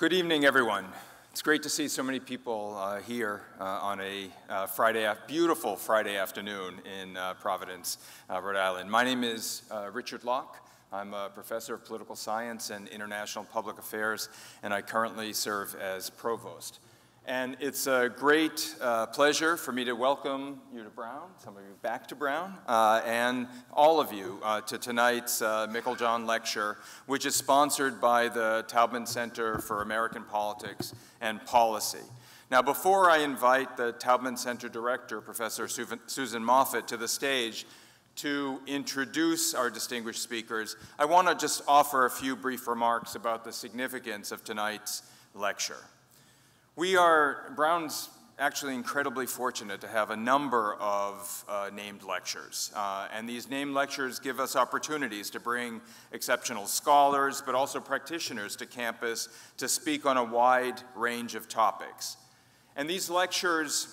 Good evening, everyone. It's great to see so many people here on a beautiful Friday afternoon in Providence, Rhode Island. My name is Richard Locke. I'm a professor of political science and international public affairs, and I currently serve as provost. And it's a great pleasure for me to welcome you to Brown, some of you back to Brown, and all of you to tonight's Meiklejohn Lecture, which is sponsored by the Taubman Center for American Politics and Policy. Now, before I invite the Taubman Center Director, Professor Susan Moffitt, to the stage to introduce our distinguished speakers, I want to just offer a few brief remarks about the significance of tonight's lecture. Brown's actually incredibly fortunate to have a number of named lectures. And these named lectures give us opportunities to bring exceptional scholars, but also practitioners to campus to speak on a wide range of topics. And these lectures,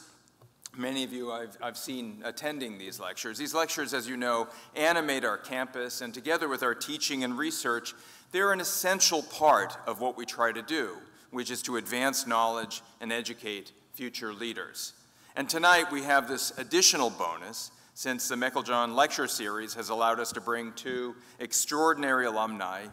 many of you I've seen attending these lectures. These lectures, as you know, animate our campus, and together with our teaching and research, they're an essential part of what we try to do, which is to advance knowledge and educate future leaders. And tonight we have this additional bonus, since the Meiklejohn Lecture Series has allowed us to bring two extraordinary alumni,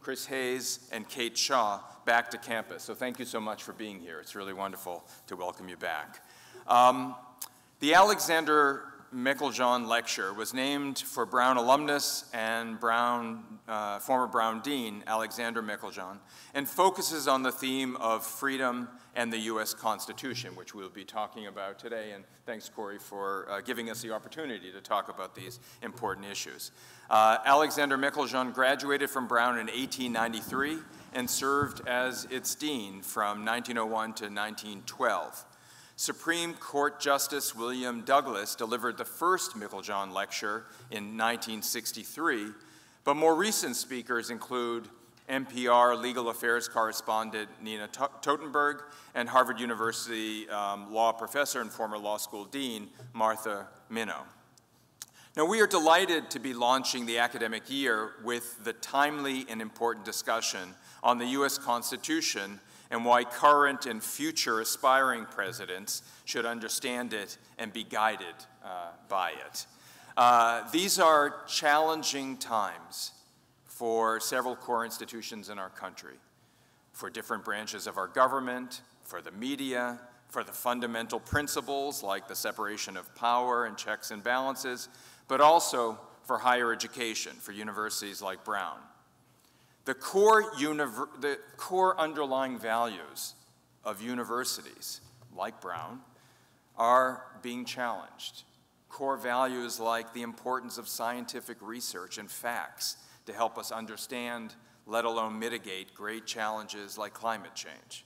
Chris Hayes and Kate Shaw, back to campus. So thank you so much for being here. It's really wonderful to welcome you back. The Alexander Meiklejohn Lecture was named for Brown alumnus and former Brown Dean Alexander Meiklejohn, and focuses on the theme of freedom and the U.S. Constitution, which we'll be talking about today. And thanks, Corey, for giving us the opportunity to talk about these important issues. Alexander Meiklejohn graduated from Brown in 1893 and served as its dean from 1901 to 1912. Supreme Court Justice William Douglas delivered the first Meiklejohn Lecture in 1963, but more recent speakers include NPR legal affairs correspondent Nina Totenberg and Harvard University law professor and former law school dean Martha Minow. Now, we are delighted to be launching the academic year with the timely and important discussion on the U.S. Constitution and why current and future aspiring presidents should understand it and be guided by it. These are challenging times for several core institutions in our country, for different branches of our government, for the media, for the fundamental principles like the separation of power and checks and balances, but also for higher education, for universities like Brown. The core underlying values of universities, like Brown, are being challenged. Core values like the importance of scientific research and facts to help us understand, let alone mitigate, great challenges like climate change.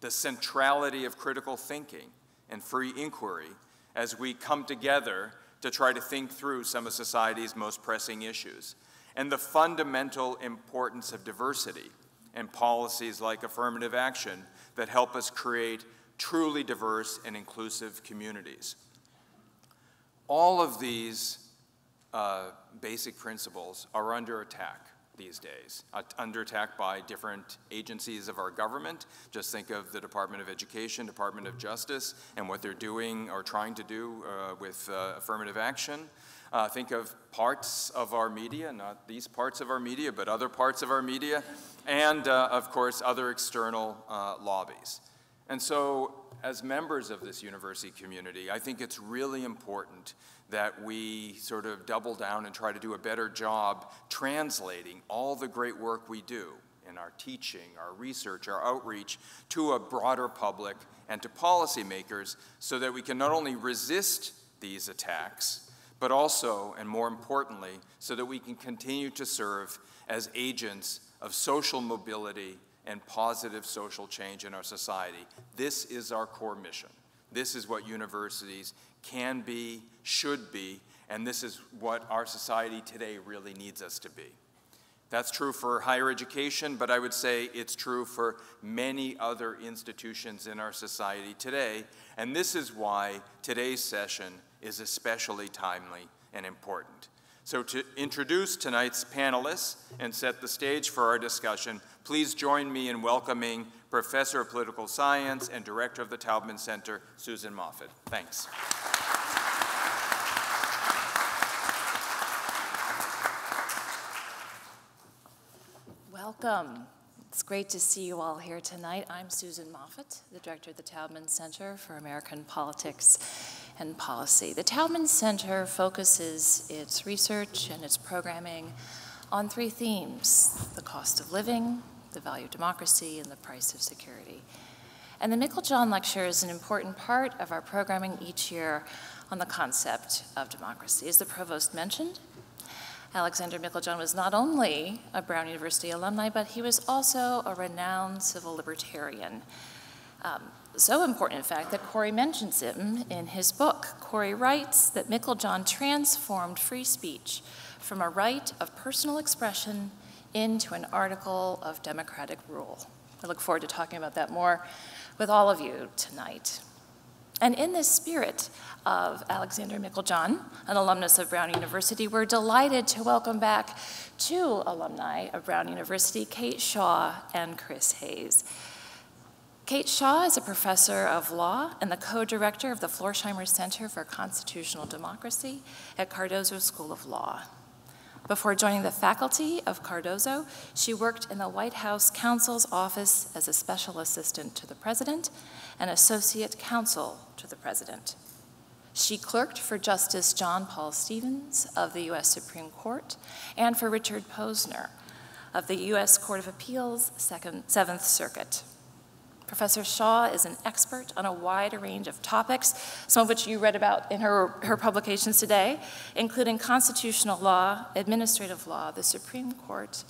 The centrality of critical thinking and free inquiry as we come together to try to think through some of society's most pressing issues, and the fundamental importance of diversity and policies like affirmative action that help us create truly diverse and inclusive communities. All of these basic principles are under attack these days, under attack by different agencies of our government. Just think of the Department of Education, Department of Justice, and what they're doing or trying to do with affirmative action. Think of parts of our media, not these parts of our media, but other parts of our media, and of course, other external lobbies. And so, as members of this university community, I think it's really important that we sort of double down and try to do a better job translating all the great work we do in our teaching, our research, our outreach to a broader public and to policymakers, so that we can not only resist these attacks, but also, and more importantly, so that we can continue to serve as agents of social mobility and positive social change in our society. This is our core mission. This is what universities can be, should be, and this is what our society today really needs us to be. That's true for higher education, but I would say it's true for many other institutions in our society today, and this is why today's session is especially timely and important. So to introduce tonight's panelists and set the stage for our discussion, please join me in welcoming Professor of Political Science and Director of the Taubman Center, Susan Moffitt. Thanks. Welcome. It's great to see you all here tonight. I'm Susan Moffitt, the Director of the Taubman Center for American Politics and Policy. The Taubman Center focuses its research and its programming on three themes: the cost of living, the value of democracy, and the price of security. And the Meiklejohn Lecture is an important part of our programming each year on the concept of democracy. As the provost mentioned, Alexander Meiklejohn was not only a Brown University alumni, but he was also a renowned civil libertarian. So important, in fact, that Corey mentions him in his book. Corey writes that Meiklejohn transformed free speech from a right of personal expression into an article of democratic rule. I look forward to talking about that more with all of you tonight. And in this spirit of Alexander Meiklejohn, an alumnus of Brown University, we're delighted to welcome back two alumni of Brown University, Kate Shaw and Chris Hayes. Kate Shaw is a professor of law and the co-director of the Florsheimer Center for Constitutional Democracy at Cardozo School of Law. Before joining the faculty of Cardozo, she worked in the White House Counsel's Office as a special assistant to the president and associate counsel to the president. She clerked for Justice John Paul Stevens of the U.S. Supreme Court and for Richard Posner of the U.S. Court of Appeals, Seventh Circuit. Professor Shaw is an expert on a wide range of topics, some of which you read about in her publications today, including constitutional law, administrative law, the Supreme Court,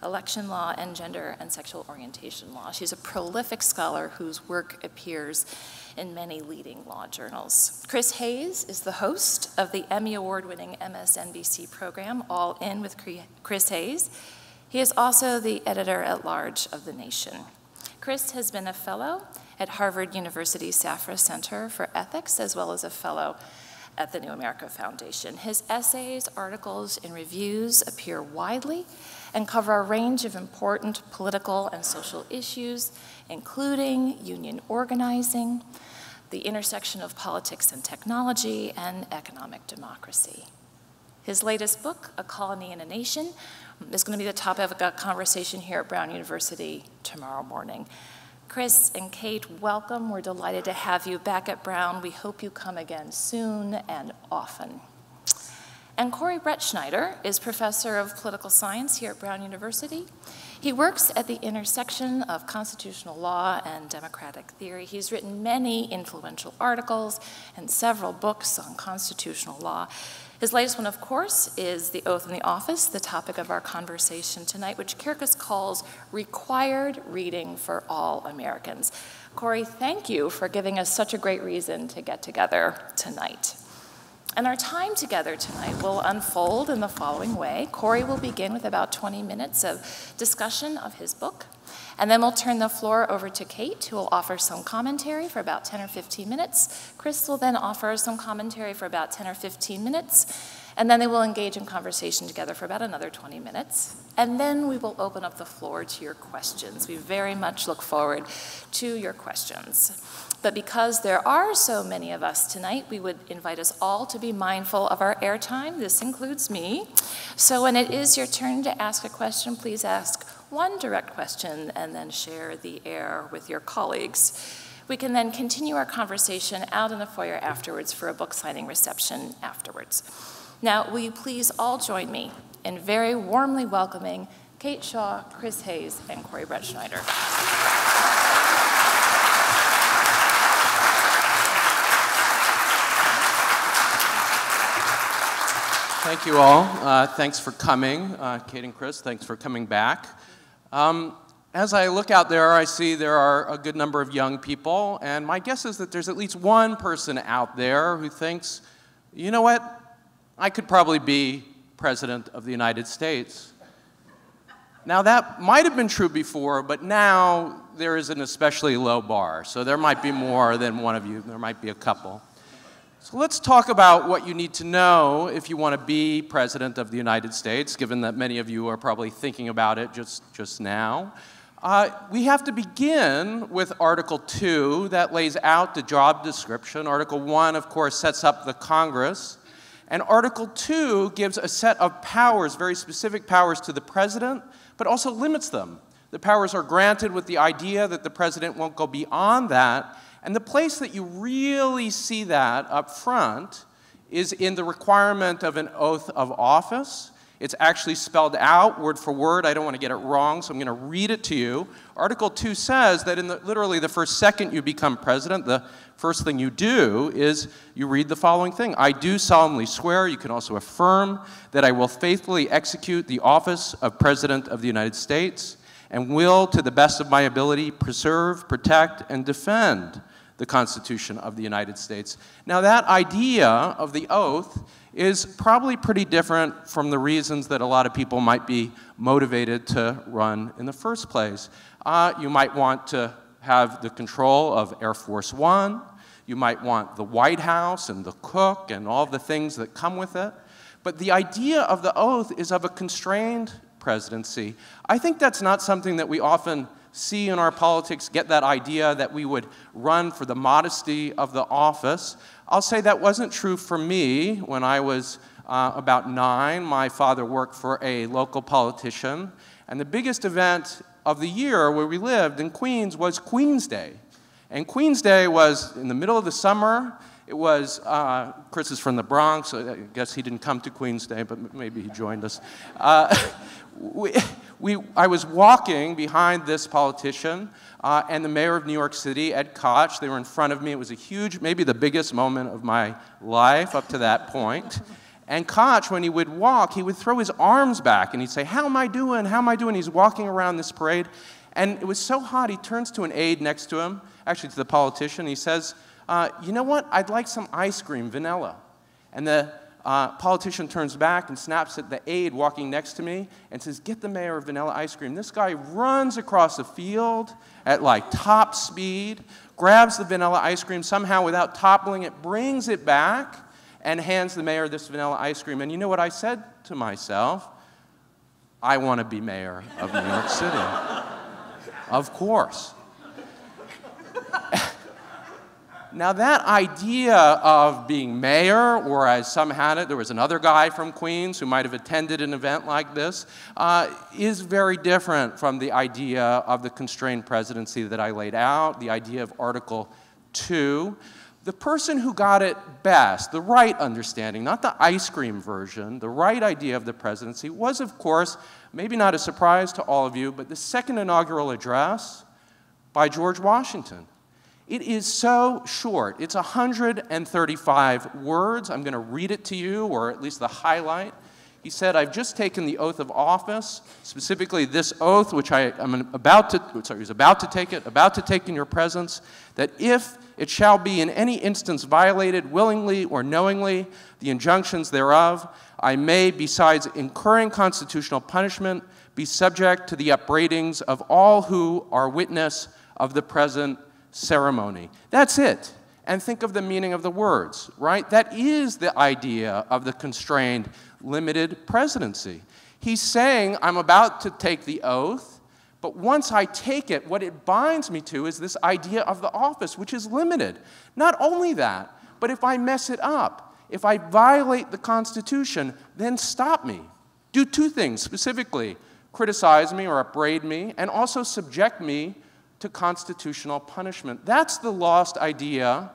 election law, and gender and sexual orientation law. She's a prolific scholar whose work appears in many leading law journals. Chris Hayes is the host of the Emmy Award-winning MSNBC program, All In with Chris Hayes. He is also the editor-at-large of The Nation. Chris has been a fellow at Harvard University Safra Center for Ethics, as well as a fellow at the New America Foundation. His essays, articles, and reviews appear widely and cover a range of important political and social issues, including union organizing, the intersection of politics and technology, and economic democracy. His latest book, A Colony and a Nation, is going to be the topic of a conversation here at Brown University tomorrow morning. Chris and Kate, welcome. We're delighted to have you back at Brown. We hope you come again soon and often. And Corey Brettschneider is professor of political science here at Brown University. He works at the intersection of constitutional law and democratic theory. He's written many influential articles and several books on constitutional law. His latest one, of course, is The Oath and the Office, the topic of our conversation tonight, which Kirkus calls required reading for all Americans. Corey, thank you for giving us such a great reason to get together tonight. And our time together tonight will unfold in the following way. Corey will begin with about 20 minutes of discussion of his book, and then we'll turn the floor over to Kate, who will offer some commentary for about 10 or 15 minutes. Chris will then offer some commentary for about 10 or 15 minutes, and then they will engage in conversation together for about another 20 minutes. And then we will open up the floor to your questions. We very much look forward to your questions. But because there are so many of us tonight, we would invite us all to be mindful of our airtime. This includes me. So when it is your turn to ask a question, please ask one direct question and then share the air with your colleagues. We can then continue our conversation out in the foyer afterwards for a book signing reception afterwards. Now, will you please all join me in very warmly welcoming Kate Shaw, Chris Hayes, and Corey Brettschneider. Thank you all. Thanks for coming. Kate and Chris, thanks for coming back. As I look out there, I see there are a good number of young people, and my guess is that there's at least one person out there who thinks, you know what? I could probably be President of the United States. Now, that might have been true before, but now there is an especially low bar. So there might be more than one of you. There might be a couple. So let's talk about what you need to know if you want to be President of the United States, given that many of you are probably thinking about it just now. We have to begin with Article II that lays out the job description. Article I, of course, sets up the Congress. And Article II gives a set of powers, very specific powers to the President, but also limits them. The powers are granted with the idea that the President won't go beyond that. And the place that you really see that up front is in the requirement of an oath of office. It's actually spelled out word for word. I don't want to get it wrong, so I'm going to read it to you. Article II says that in literally the first second you become president, the first thing you do is you read the following thing. I do solemnly swear, you can also affirm, that I will faithfully execute the office of President of the United States and will, to the best of my ability, preserve, protect, and defend the Constitution of the United States. Now, that idea of the oath is probably pretty different from the reasons that a lot of people might be motivated to run in the first place. You might want to have the control of Air Force One. You might want the White House and the cook and all the things that come with it. But the idea of the oath is of a constrained presidency. I think that's not something that we often see in our politics, get that idea that we would run for the modesty of the office. I'll say that wasn't true for me. When I was about 9, my father worked for a local politician, and the biggest event of the year where we lived in Queens was Queen's Day. And Queen's Day was in the middle of the summer. It was, Chris is from the Bronx, so I guess he didn't come to Queen's Day, but maybe he joined us. I was walking behind this politician and the mayor of New York City, Ed Koch. They were in front of me. It was a huge, maybe the biggest moment of my life up to that point. And Koch, when he would walk, he would throw his arms back and he'd say, how am I doing? How am I doing? He's walking around this parade. And it was so hot, he turns to an aide next to him, actually to the politician, and he says, you know what? I'd like some ice cream, vanilla. And the politician turns back and snaps at the aide walking next to me and says, get the mayor of vanilla ice cream. This guy runs across the field at like top speed, grabs the vanilla ice cream somehow without toppling it, brings it back, and hands the mayor this vanilla ice cream. And you know what I said to myself? I want to be mayor of New York City. Of course. Now that idea of being mayor, or as some had it, there was another guy from Queens who might have attended an event like this, is very different from the idea of the constrained presidency that I laid out, the idea of Article II. The person who got it best, the right understanding, not the ice cream version, the right idea of the presidency was, of course, maybe not a surprise to all of you, but the second inaugural address by George Washington. It is so short. It's 135 words. I'm going to read it to you, or at least the highlight. He said, I've just taken the oath of office, specifically this oath, which he was about to take in your presence, that if it shall be in any instance violated willingly or knowingly, the injunctions thereof, I may, besides incurring constitutional punishment, be subject to the upbraidings of all who are witness of the present ceremony. That's it. And think of the meaning of the words, right? That is the idea of the constrained, limited presidency. He's saying, I'm about to take the oath, but once I take it, what it binds me to is this idea of the office, which is limited. Not only that, but if I mess it up, if I violate the Constitution, then stop me. Do two things specifically, criticize me or upbraid me, and also subject me to constitutional punishment. That's the lost idea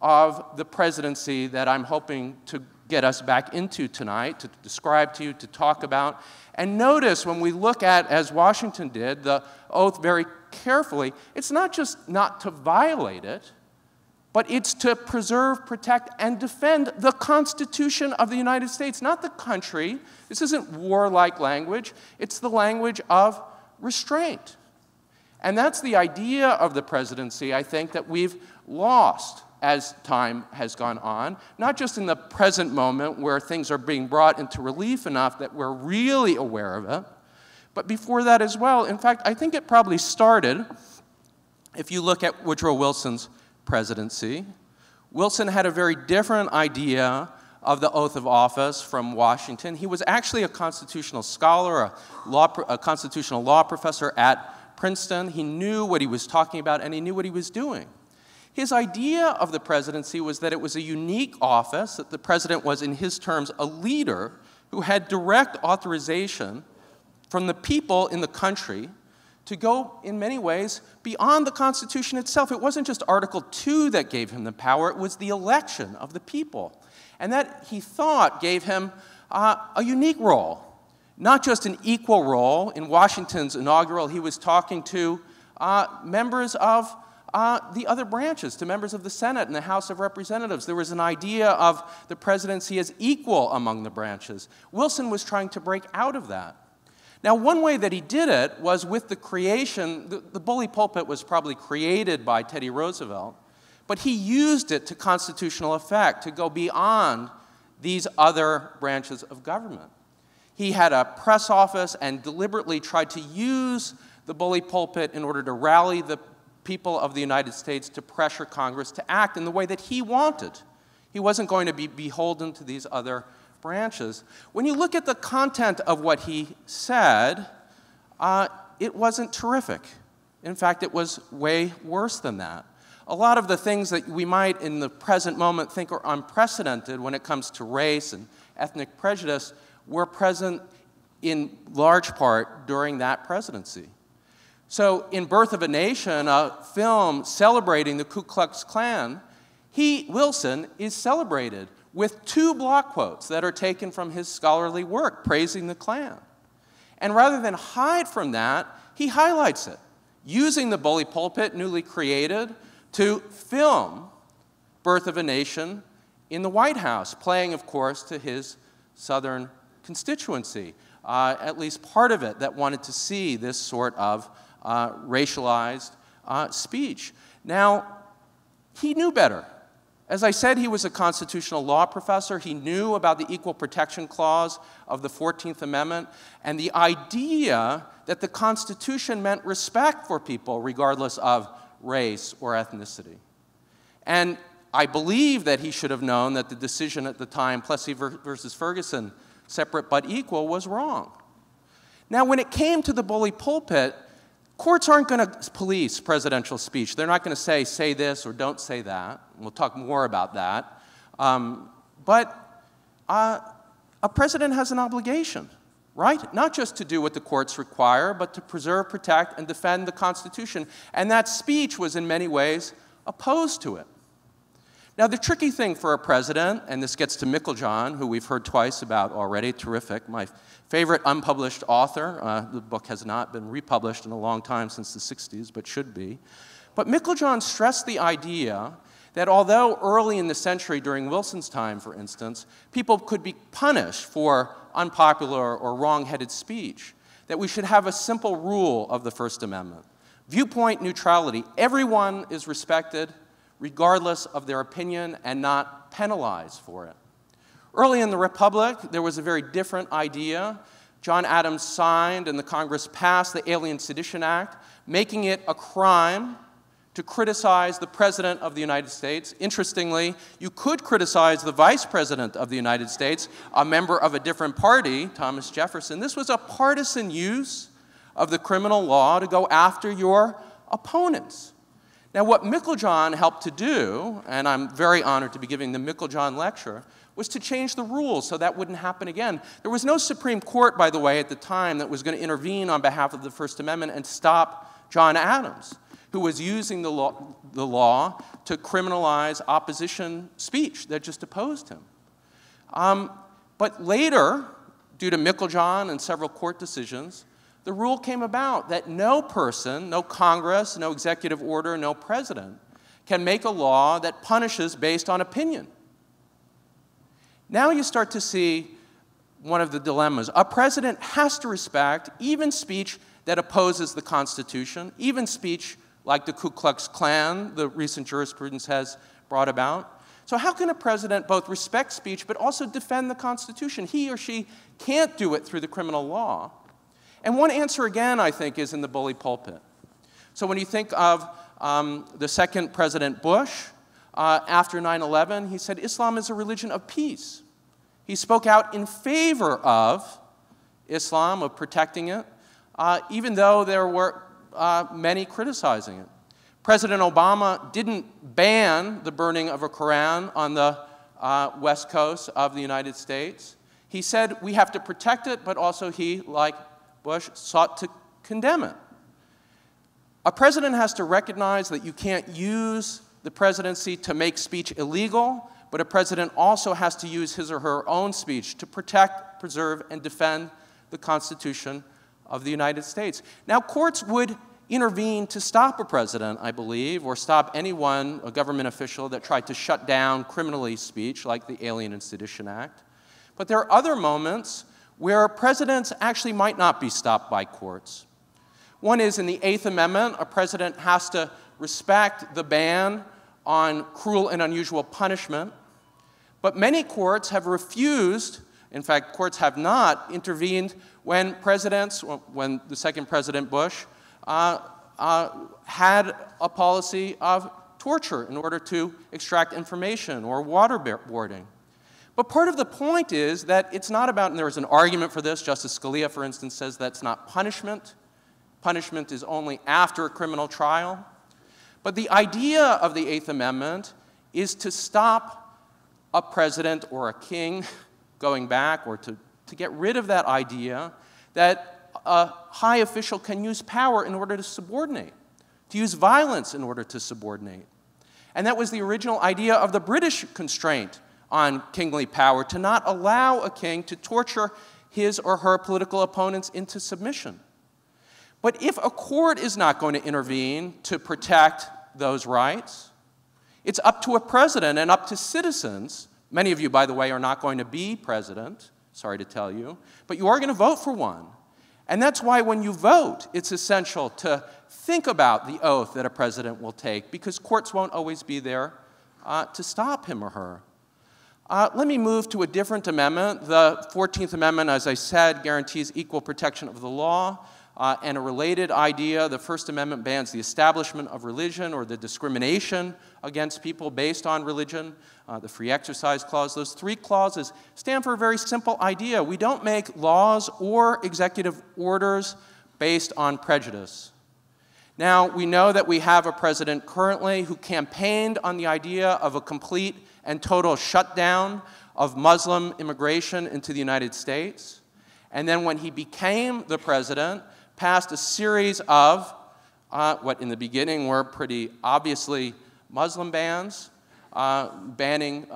of the presidency that I'm hoping to get us back into tonight, to describe to you, to talk about. And notice when we look at, as Washington did, the oath very carefully, it's not just not to violate it, but it's to preserve, protect, and defend the Constitution of the United States, not the country. This isn't warlike language. It's the language of restraint. And that's the idea of the presidency, I think, that we've lost as time has gone on, not just in the present moment where things are being brought into relief enough that we're really aware of it, but before that as well. In fact, I think it probably started, if you look at Woodrow Wilson's presidency, Wilson had a very different idea of the oath of office from Washington. He was actually a constitutional scholar, a constitutional law professor at Princeton. He knew what he was talking about, and he knew what he was doing. His idea of the presidency was that it was a unique office, that the president was, in his terms, a leader who had direct authorization from the people in the country to go, in many ways, beyond the Constitution itself. It wasn't just Article II that gave him the power, it was the election of the people. And that, he thought, gave him a unique role, not just an equal role. In Washington's inaugural, he was talking to members of the other branches, to members of the Senate and the House of Representatives. There was an idea of the presidency as equal among the branches. Wilson was trying to break out of that. Now, one way that he did it was with the creation, the bully pulpit was probably created by Teddy Roosevelt, but he used it to constitutional effect, to go beyond these other branches of government. He had a press office and deliberately tried to use the bully pulpit in order to rally the people of the United States, to pressure Congress to act in the way that he wanted. He wasn't going to be beholden to these other branches. When you look at the content of what he said, it wasn't terrific. In fact, it was way worse than that. A lot of the things that we might in the present moment think are unprecedented when it comes to race and ethnic prejudice were present in large part during that presidency. So in Birth of a Nation, a film celebrating the Ku Klux Klan, Wilson is celebrated with two block quotes that are taken from his scholarly work praising the Klan. And rather than hide from that, he highlights it, using the bully pulpit, newly created, to film Birth of a Nation in the White House, playing, of course, to his Southern constituency, at least part of it that wanted to see this sort of racialized speech. Now, he knew better. As I said, he was a constitutional law professor. He knew about the Equal Protection Clause of the 14th Amendment and the idea that the Constitution meant respect for people regardless of race or ethnicity. And I believe that he should have known that the decision at the time, Plessy versus Ferguson, separate but equal, was wrong. Now, when it came to the bully pulpit, courts aren't going to police presidential speech. They're not going to say this or don't say that. We'll talk more about that. But a president has an obligation, right? Not just to do what the courts require, but to preserve, protect, and defend the Constitution. And that speech was in many ways opposed to it. Now, the tricky thing for a president, and this gets to Meiklejohn, who we've heard twice about already, terrific, my favorite unpublished author. The book has not been republished in a long time since the 60s, but should be. But Meiklejohn stressed the idea that although early in the century, during Wilson's time, for instance, people could be punished for unpopular or wrong-headed speech, that we should have a simple rule of the First Amendment. Viewpoint neutrality. Everyone is respected, regardless of their opinion, and not penalized for it. Early in the Republic, there was a very different idea. John Adams signed and the Congress passed the Alien Sedition Act, making it a crime to criticize the President of the United States. Interestingly, you could criticize the Vice President of the United States, a member of a different party, Thomas Jefferson. This was a partisan use of the criminal law to go after your opponents. Now, what Meiklejohn helped to do, and I'm very honored to be giving the Meiklejohn lecture, was to change the rules so that wouldn't happen again. There was no Supreme Court, by the way, at the time that was going to intervene on behalf of the First Amendment and stop John Adams, who was using the law to criminalize opposition speech that just opposed him. But later, due to Meiklejohn and several court decisions, the rule came about that no person, no Congress, no executive order, no president can make a law that punishes based on opinion. Now you start to see one of the dilemmas. A president has to respect even speech that opposes the Constitution, even speech like the Ku Klux Klan, the recent jurisprudence has brought about. So how can a president both respect speech but also defend the Constitution? He or she can't do it through the criminal law. And one answer, again, I think, is in the bully pulpit. So when you think of the second President Bush, after 9/11, he said, Islam is a religion of peace. He spoke out in favor of Islam, of protecting it, even though there were many criticizing it. President Obama didn't ban the burning of a Quran on the west coast of the United States. He said we have to protect it, but also he, like Bush, sought to condemn it. A president has to recognize that you can't use the presidency to make speech illegal, but a president also has to use his or her own speech to protect, preserve, and defend the Constitution of the United States. Now, courts would intervene to stop a president, I believe, or stop anyone, a government official, that tried to shut down criminally speech, like the Alien and Sedition Act. But there are other moments where presidents actually might not be stopped by courts. One is in the Eighth Amendment, a president has to respect the ban on cruel and unusual punishment. But many courts have refused, in fact, courts have not intervened when presidents, when the second President Bush had a policy of torture in order to extract information or waterboarding. But part of the point is that it's not about, and there was an argument for this, Justice Scalia, for instance, says that's not punishment. Punishment is only after a criminal trial. But the idea of the Eighth Amendment is to stop a president or a king going back, or to get rid of that idea that a high official can use power in order to subordinate, to use violence in order to subordinate. And that was the original idea of the British constraint on kingly power, to not allow a king to torture his or her political opponents into submission. But if a court is not going to intervene to protect those rights, it's up to a president and up to citizens. Many of you, by the way, are not going to be president, sorry to tell you, but you are going to vote for one. And that's why when you vote, it's essential to think about the oath that a president will take, because courts won't always be there to stop him or her. Let me move to a different amendment. The 14th Amendment, as I said, guarantees equal protection of the law. And a related idea, the First Amendment bans the establishment of religion or the discrimination against people based on religion, the Free Exercise Clause. Those three clauses stand for a very simple idea. We don't make laws or executive orders based on prejudice. Now, we know that we have a president currently who campaigned on the idea of a complete and total shutdown of Muslim immigration into the United States. And then when he became the president, passed a series of what in the beginning were pretty obviously Muslim bans, banning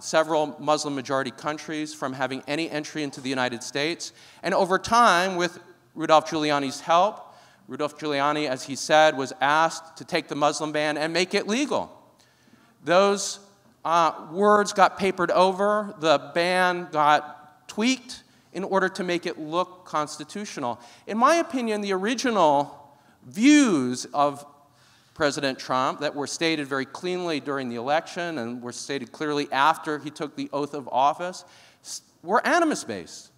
several Muslim-majority countries from having any entry into the United States. And over time, with Rudolph Giuliani's help, Rudolph Giuliani, as he said, was asked to take the Muslim ban and make it legal. Those words got papered over. The ban got tweaked in order to make it look constitutional. In my opinion, the original views of President Trump that were stated very cleanly during the election and were stated clearly after he took the oath of office were animus-based.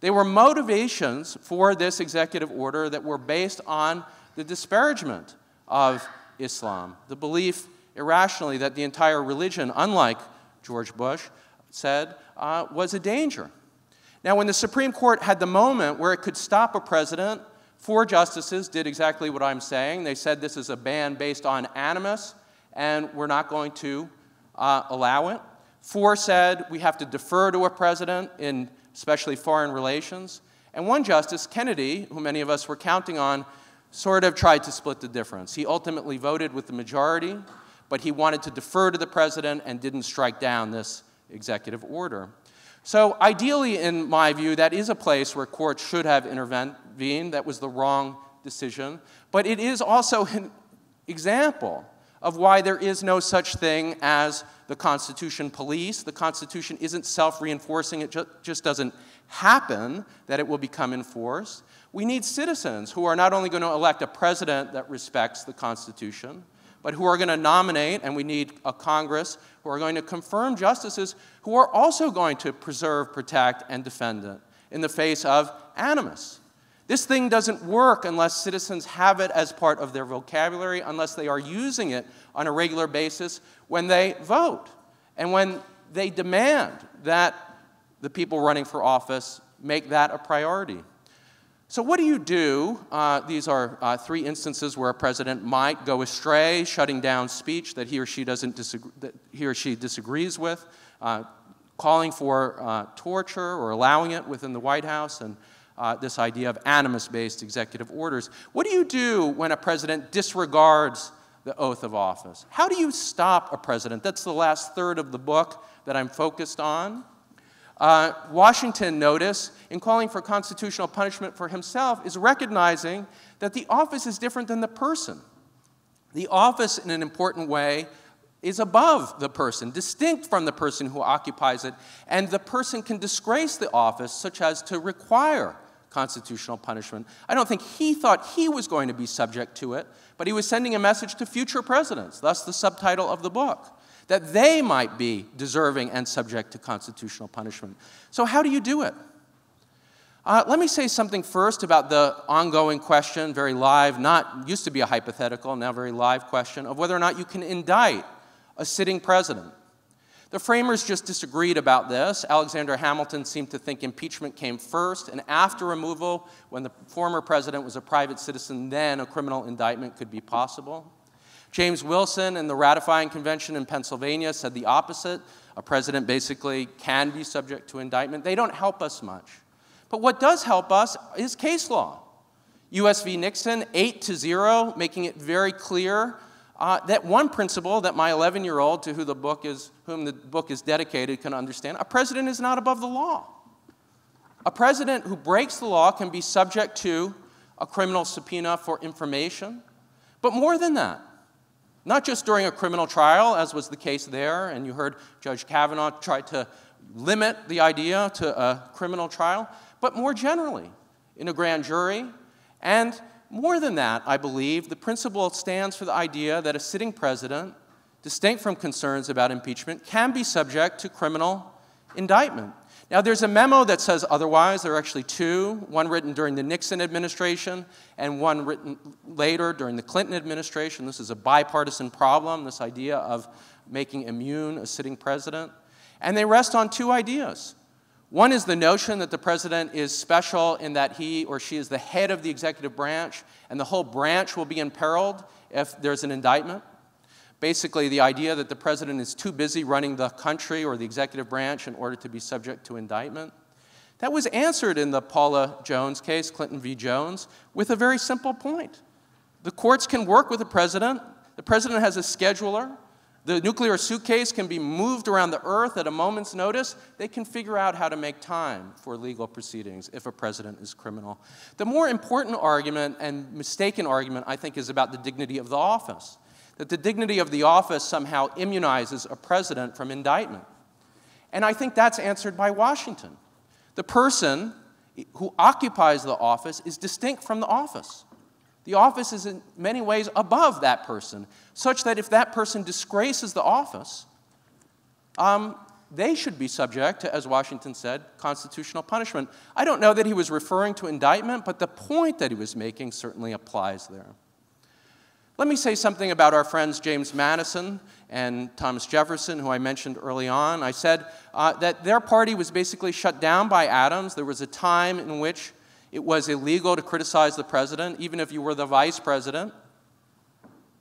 They were motivations for this executive order that were based on the disparagement of Islam, the belief irrationally that the entire religion, unlike George Bush said, was a danger. Now, when the Supreme Court had the moment where it could stop a president, four justices did exactly what I'm saying. They said this is a ban based on animus, and we're not going to allow it. Four said we have to defer to a president in especially foreign relations. And one justice, Kennedy, who many of us were counting on, sort of tried to split the difference. He ultimately voted with the majority, but he wanted to defer to the president and didn't strike down this executive order. So ideally, in my view, that is a place where courts should have intervened. That was the wrong decision. But it is also an example of why there is no such thing as the Constitution police. The Constitution isn't self-reinforcing. It just doesn't happen that it will become enforced. We need citizens who are not only going to elect a president that respects the Constitution, but who are going to nominate, and we need a Congress who are going to confirm justices who are also going to preserve, protect, and defend it in the face of animus. This thing doesn't work unless citizens have it as part of their vocabulary, unless they are using it on a regular basis when they vote and when they demand that the people running for office make that a priority. So what do you do? These are three instances where a president might go astray, shutting down speech that he or she disagrees with, calling for torture or allowing it within the White House, and this idea of animus-based executive orders. What do you do when a president disregards the oath of office? How do you stop a president? That's the last third of the book that I'm focused on. Washington, notice, in calling for constitutional punishment for himself, is recognizing that the office is different than the person. The office, in an important way, is above the person, distinct from the person who occupies it, and the person can disgrace the office, such as to require constitutional punishment. I don't think he thought he was going to be subject to it, but he was sending a message to future presidents, thus the subtitle of the book, that they might be deserving and subject to constitutional punishment. So how do you do it? Let me say something first about the ongoing question, very live, not used to be a hypothetical, now very live question, of whether or not you can indict a sitting president. The framers just disagreed about this. Alexander Hamilton seemed to think impeachment came first, and after removal, when the former president was a private citizen, then a criminal indictment could be possible. James Wilson in the ratifying convention in Pennsylvania said the opposite. A president basically can be subject to indictment. They don't help us much. But what does help us is case law. U.S. v. Nixon, 8-0, making it very clear that one principle that my 11-year-old, to whom the book is dedicated, can understand: a president is not above the law. A president who breaks the law can be subject to a criminal subpoena for information. But more than that, not just during a criminal trial, as was the case there, and you heard Judge Kavanaugh try to limit the idea to a criminal trial, but more generally, in a grand jury. And more than that, I believe, the principle stands for the idea that a sitting president, distinct from concerns about impeachment, can be subject to criminal indictment. Now, there's a memo that says otherwise. There are actually two, one written during the Nixon administration and one written later during the Clinton administration. This is a bipartisan problem, this idea of making immune a sitting president. And they rest on two ideas. One is the notion that the president is special in that he or she is the head of the executive branch, and the whole branch will be imperiled if there's an indictment. Basically, the idea that the president is too busy running the country or the executive branch in order to be subject to indictment. That was answered in the Paula Jones case, Clinton v. Jones, with a very simple point. The courts can work with the president. The president has a scheduler. The nuclear suitcase can be moved around the earth at a moment's notice. They can figure out how to make time for legal proceedings if a president is criminal. The more important argument, and mistaken argument, I think, is about the dignity of the office, that the dignity of the office somehow immunizes a president from indictment. And I think that's answered by Washington. The person who occupies the office is distinct from the office. The office is in many ways above that person, such that if that person disgraces the office, they should be subject to, as Washington said, constitutional punishment. I don't know that he was referring to indictment, but the point that he was making certainly applies there. Let me say something about our friends James Madison and Thomas Jefferson, who I mentioned early on. I said that their party was basically shut down by Adams. There was a time in which it was illegal to criticize the president, even if you were the vice president.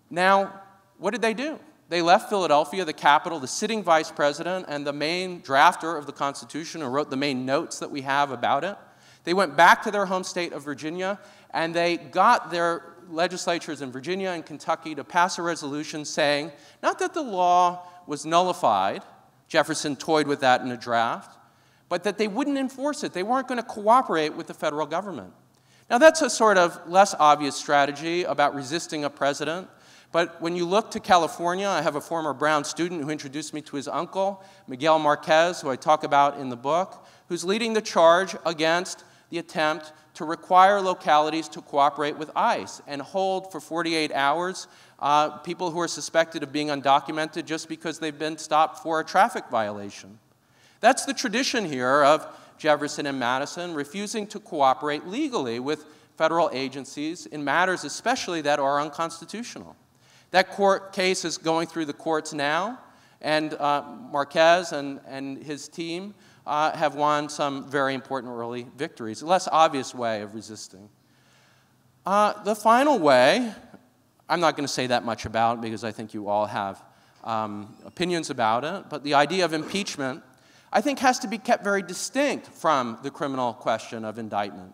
Now, what did they do? They left Philadelphia, the capital, the sitting vice president, and the main drafter of the Constitution, who wrote the main notes that we have about it. They went back to their home state of Virginia, and they got their legislatures in Virginia and Kentucky to pass a resolution saying, not that the law was nullified, Jefferson toyed with that in a draft, but that they wouldn't enforce it. They weren't going to cooperate with the federal government. Now, that's a sort of less obvious strategy about resisting a president, but when you look to California, I have a former Brown student who introduced me to his uncle, Miguel Marquez, who I talk about in the book, who's leading the charge against the attempt to require localities to cooperate with ICE and hold for 48 hours people who are suspected of being undocumented just because they've been stopped for a traffic violation. That's the tradition here of Jefferson and Madison, refusing to cooperate legally with federal agencies in matters especially that are unconstitutional. That court case is going through the courts now, and Marquez and his team have won some very important early victories, a less obvious way of resisting. The final way, I'm not going to say that much about because I think you all have opinions about it, but the idea of impeachment, I think, has to be kept very distinct from the criminal question of indictment.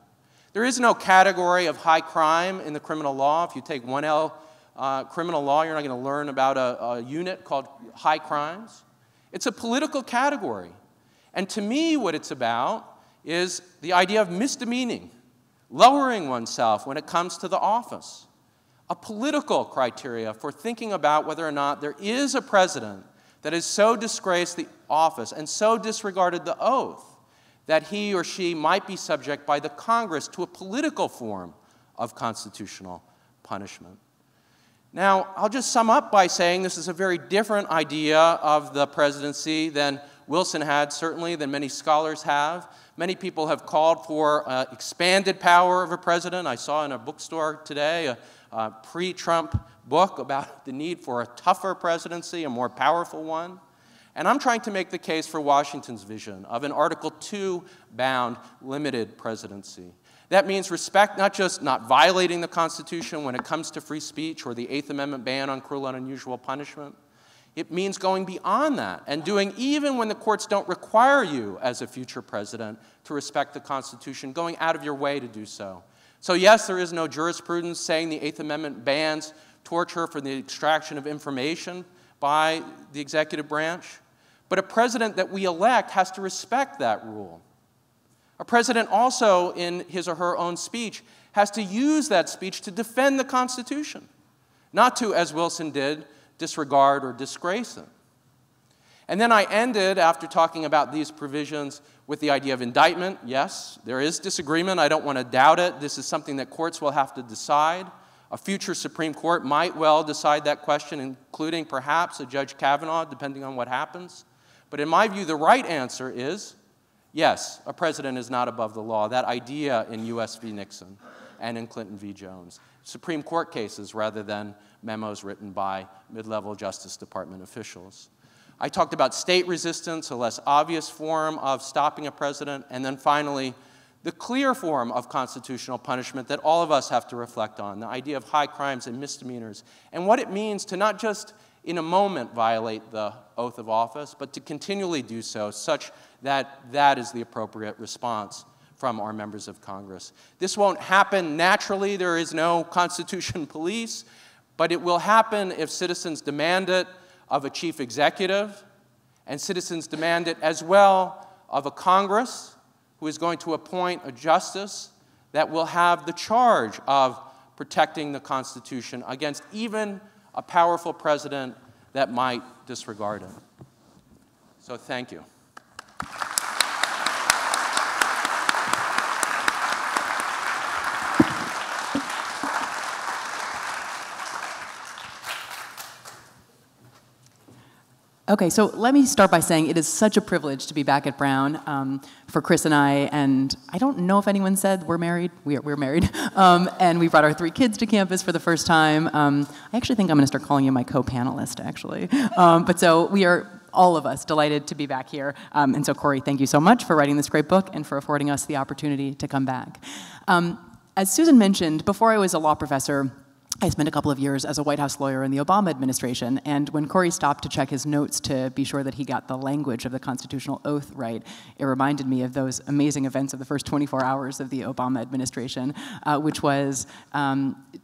There is no category of high crime in the criminal law. If you take 1L criminal law, you're not going to learn about a unit called high crimes. It's a political category. And to me, what it's about is the idea of misdemeaning, lowering oneself when it comes to the office, a political criteria for thinking about whether or not there is a president that has so disgraced the office and so disregarded the oath that he or she might be subject by the Congress to a political form of constitutional punishment. Now, I'll just sum up by saying this is a very different idea of the presidency than Wilson had, certainly, than many scholars have. Many people have called for expanded power of a president. I saw in a bookstore today a pre-Trump book about the need for a tougher presidency, a more powerful one. And I'm trying to make the case for Washington's vision of an Article II bound limited presidency. That means respect, not just not violating the Constitution when it comes to free speech or the 8th Amendment ban on cruel and unusual punishment. It means going beyond that and doing, even when the courts don't require you as a future president to respect the Constitution, going out of your way to do so. So yes, there is no jurisprudence saying the 8th Amendment bans torture for the extraction of information by the executive branch, but a president that we elect has to respect that rule. A president also, in his or her own speech, has to use that speech to defend the Constitution, not to, as Wilson did, disregard or disgrace it. And then I ended, after talking about these provisions, with the idea of indictment. Yes, there is disagreement. I don't want to doubt it. This is something that courts will have to decide. A future Supreme Court might well decide that question, including perhaps a Judge Kavanaugh, depending on what happens. But in my view, the right answer is yes, a president is not above the law. That idea in U.S. v. Nixon and in Clinton v. Jones. Supreme Court cases rather than memos written by mid-level Justice Department officials. I talked about state resistance, a less obvious form of stopping a president, and then finally, the clear form of constitutional punishment that all of us have to reflect on, the idea of high crimes and misdemeanors, and what it means to not just in a moment violate the oath of office, but to continually do so, such that that is the appropriate response from our members of Congress. This won't happen naturally. There is no Constitution police, but it will happen if citizens demand it of a chief executive, and citizens demand it as well of a Congress who is going to appoint a justice that will have the charge of protecting the Constitution against even a powerful president that might disregard it. So thank you. Okay, so let me start by saying it is such a privilege to be back at Brown for Chris and I don't know if anyone said we're married. We're married. And we brought our three kids to campus for the first time. I actually think I'm going to start calling you my co-panelist, actually. But so we are, all of us, delighted to be back here. And so, Corey, thank you so much for writing this great book and for affording us the opportunity to come back. As Susan mentioned, before I was a law professor, I spent a couple of years as a White House lawyer in the Obama administration, and when Corey stopped to check his notes to be sure that he got the language of the constitutional oath right, it reminded me of those amazing events of the first 24 hours of the Obama administration, which was,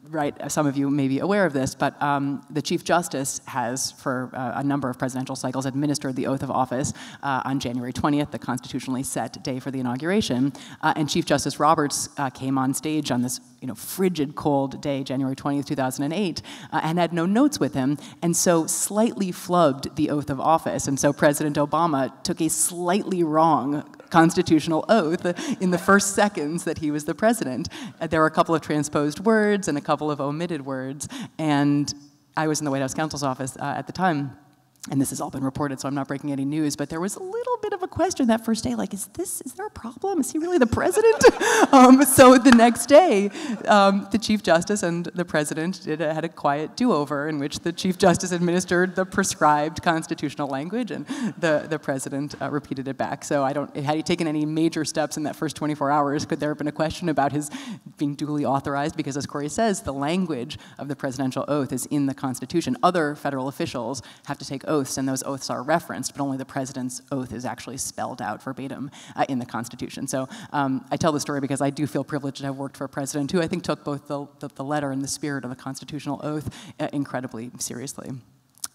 right, some of you may be aware of this, but the Chief Justice has, for a number of presidential cycles, administered the oath of office on January 20th, the constitutionally set day for the inauguration, and Chief Justice Roberts came on stage on this frigid cold day, January 20th, 2008, and had no notes with him, and so slightly flubbed the oath of office. And so President Obama took a slightly wrong constitutional oath in the first seconds that he was the president. There were a couple of transposed words and a couple of omitted words, and I was in the White House Counsel's Office at the time, and this has all been reported, so I'm not breaking any news, but there was a little bit of a question that first day, like, is there a problem? Is he really the president? So the next day, the Chief Justice and the president had a quiet do-over in which the Chief Justice administered the prescribed constitutional language, and the president repeated it back. So I don't, had he taken any major steps in that first 24 hours, could there have been a question about his being duly authorized? Because as Corey says, the language of the presidential oath is in the Constitution. Other federal officials have to take oaths, and those oaths are referenced, but only the president's oath is actually spelled out verbatim in the Constitution. So I tell the story because I do feel privileged to have worked for a president who I think took both the letter and the spirit of a constitutional oath incredibly seriously.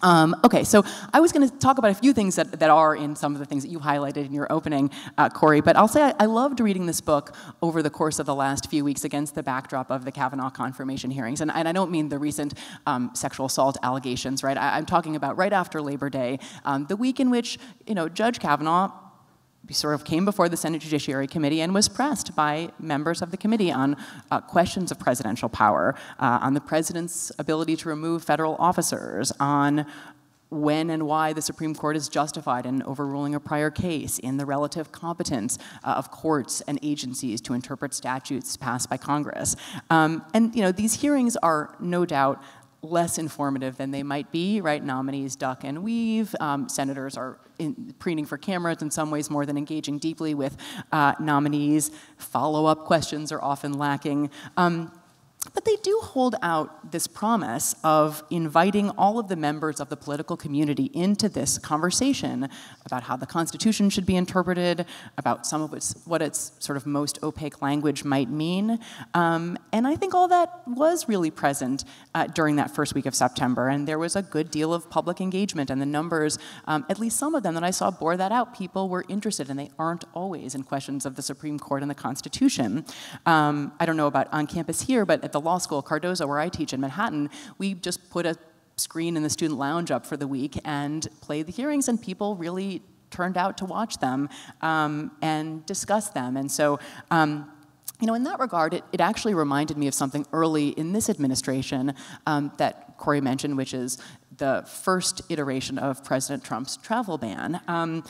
Okay, so I was going to talk about a few things that are in some of the things that you highlighted in your opening, Corey, but I'll say I loved reading this book over the course of the last few weeks against the backdrop of the Kavanaugh confirmation hearings. And I don't mean the recent sexual assault allegations, right? I'm talking about right after Labor Day, the week in which, you know, Judge Kavanaugh sort of came before the Senate Judiciary Committee and was pressed by members of the committee on questions of presidential power, on the president's ability to remove federal officers, on when and why the Supreme Court is justified in overruling a prior case, in the relative competence of courts and agencies to interpret statutes passed by Congress. And you know, these hearings are no doubt less informative than they might be, right? Nominees duck and weave. Senators are preening for cameras in some ways more than engaging deeply with nominees. Follow-up questions are often lacking. But they do hold out this promise of inviting all of the members of the political community into this conversation about how the Constitution should be interpreted, about some of what its sort of most opaque language might mean. And I think all that was really present during that first week of September, and there was a good deal of public engagement, and the numbers, at least some of them that I saw, bore that out. People were interested, and they aren't always in questions of the Supreme Court and the Constitution. I don't know about on campus here, but at the law school, Cardozo, where I teach in Manhattan, we just put a screen in the student lounge up for the week and played the hearings, and people really turned out to watch them and discuss them. And so, you know, in that regard, it actually reminded me of something early in this administration that Corey mentioned, which is the first iteration of President Trump's travel ban. And,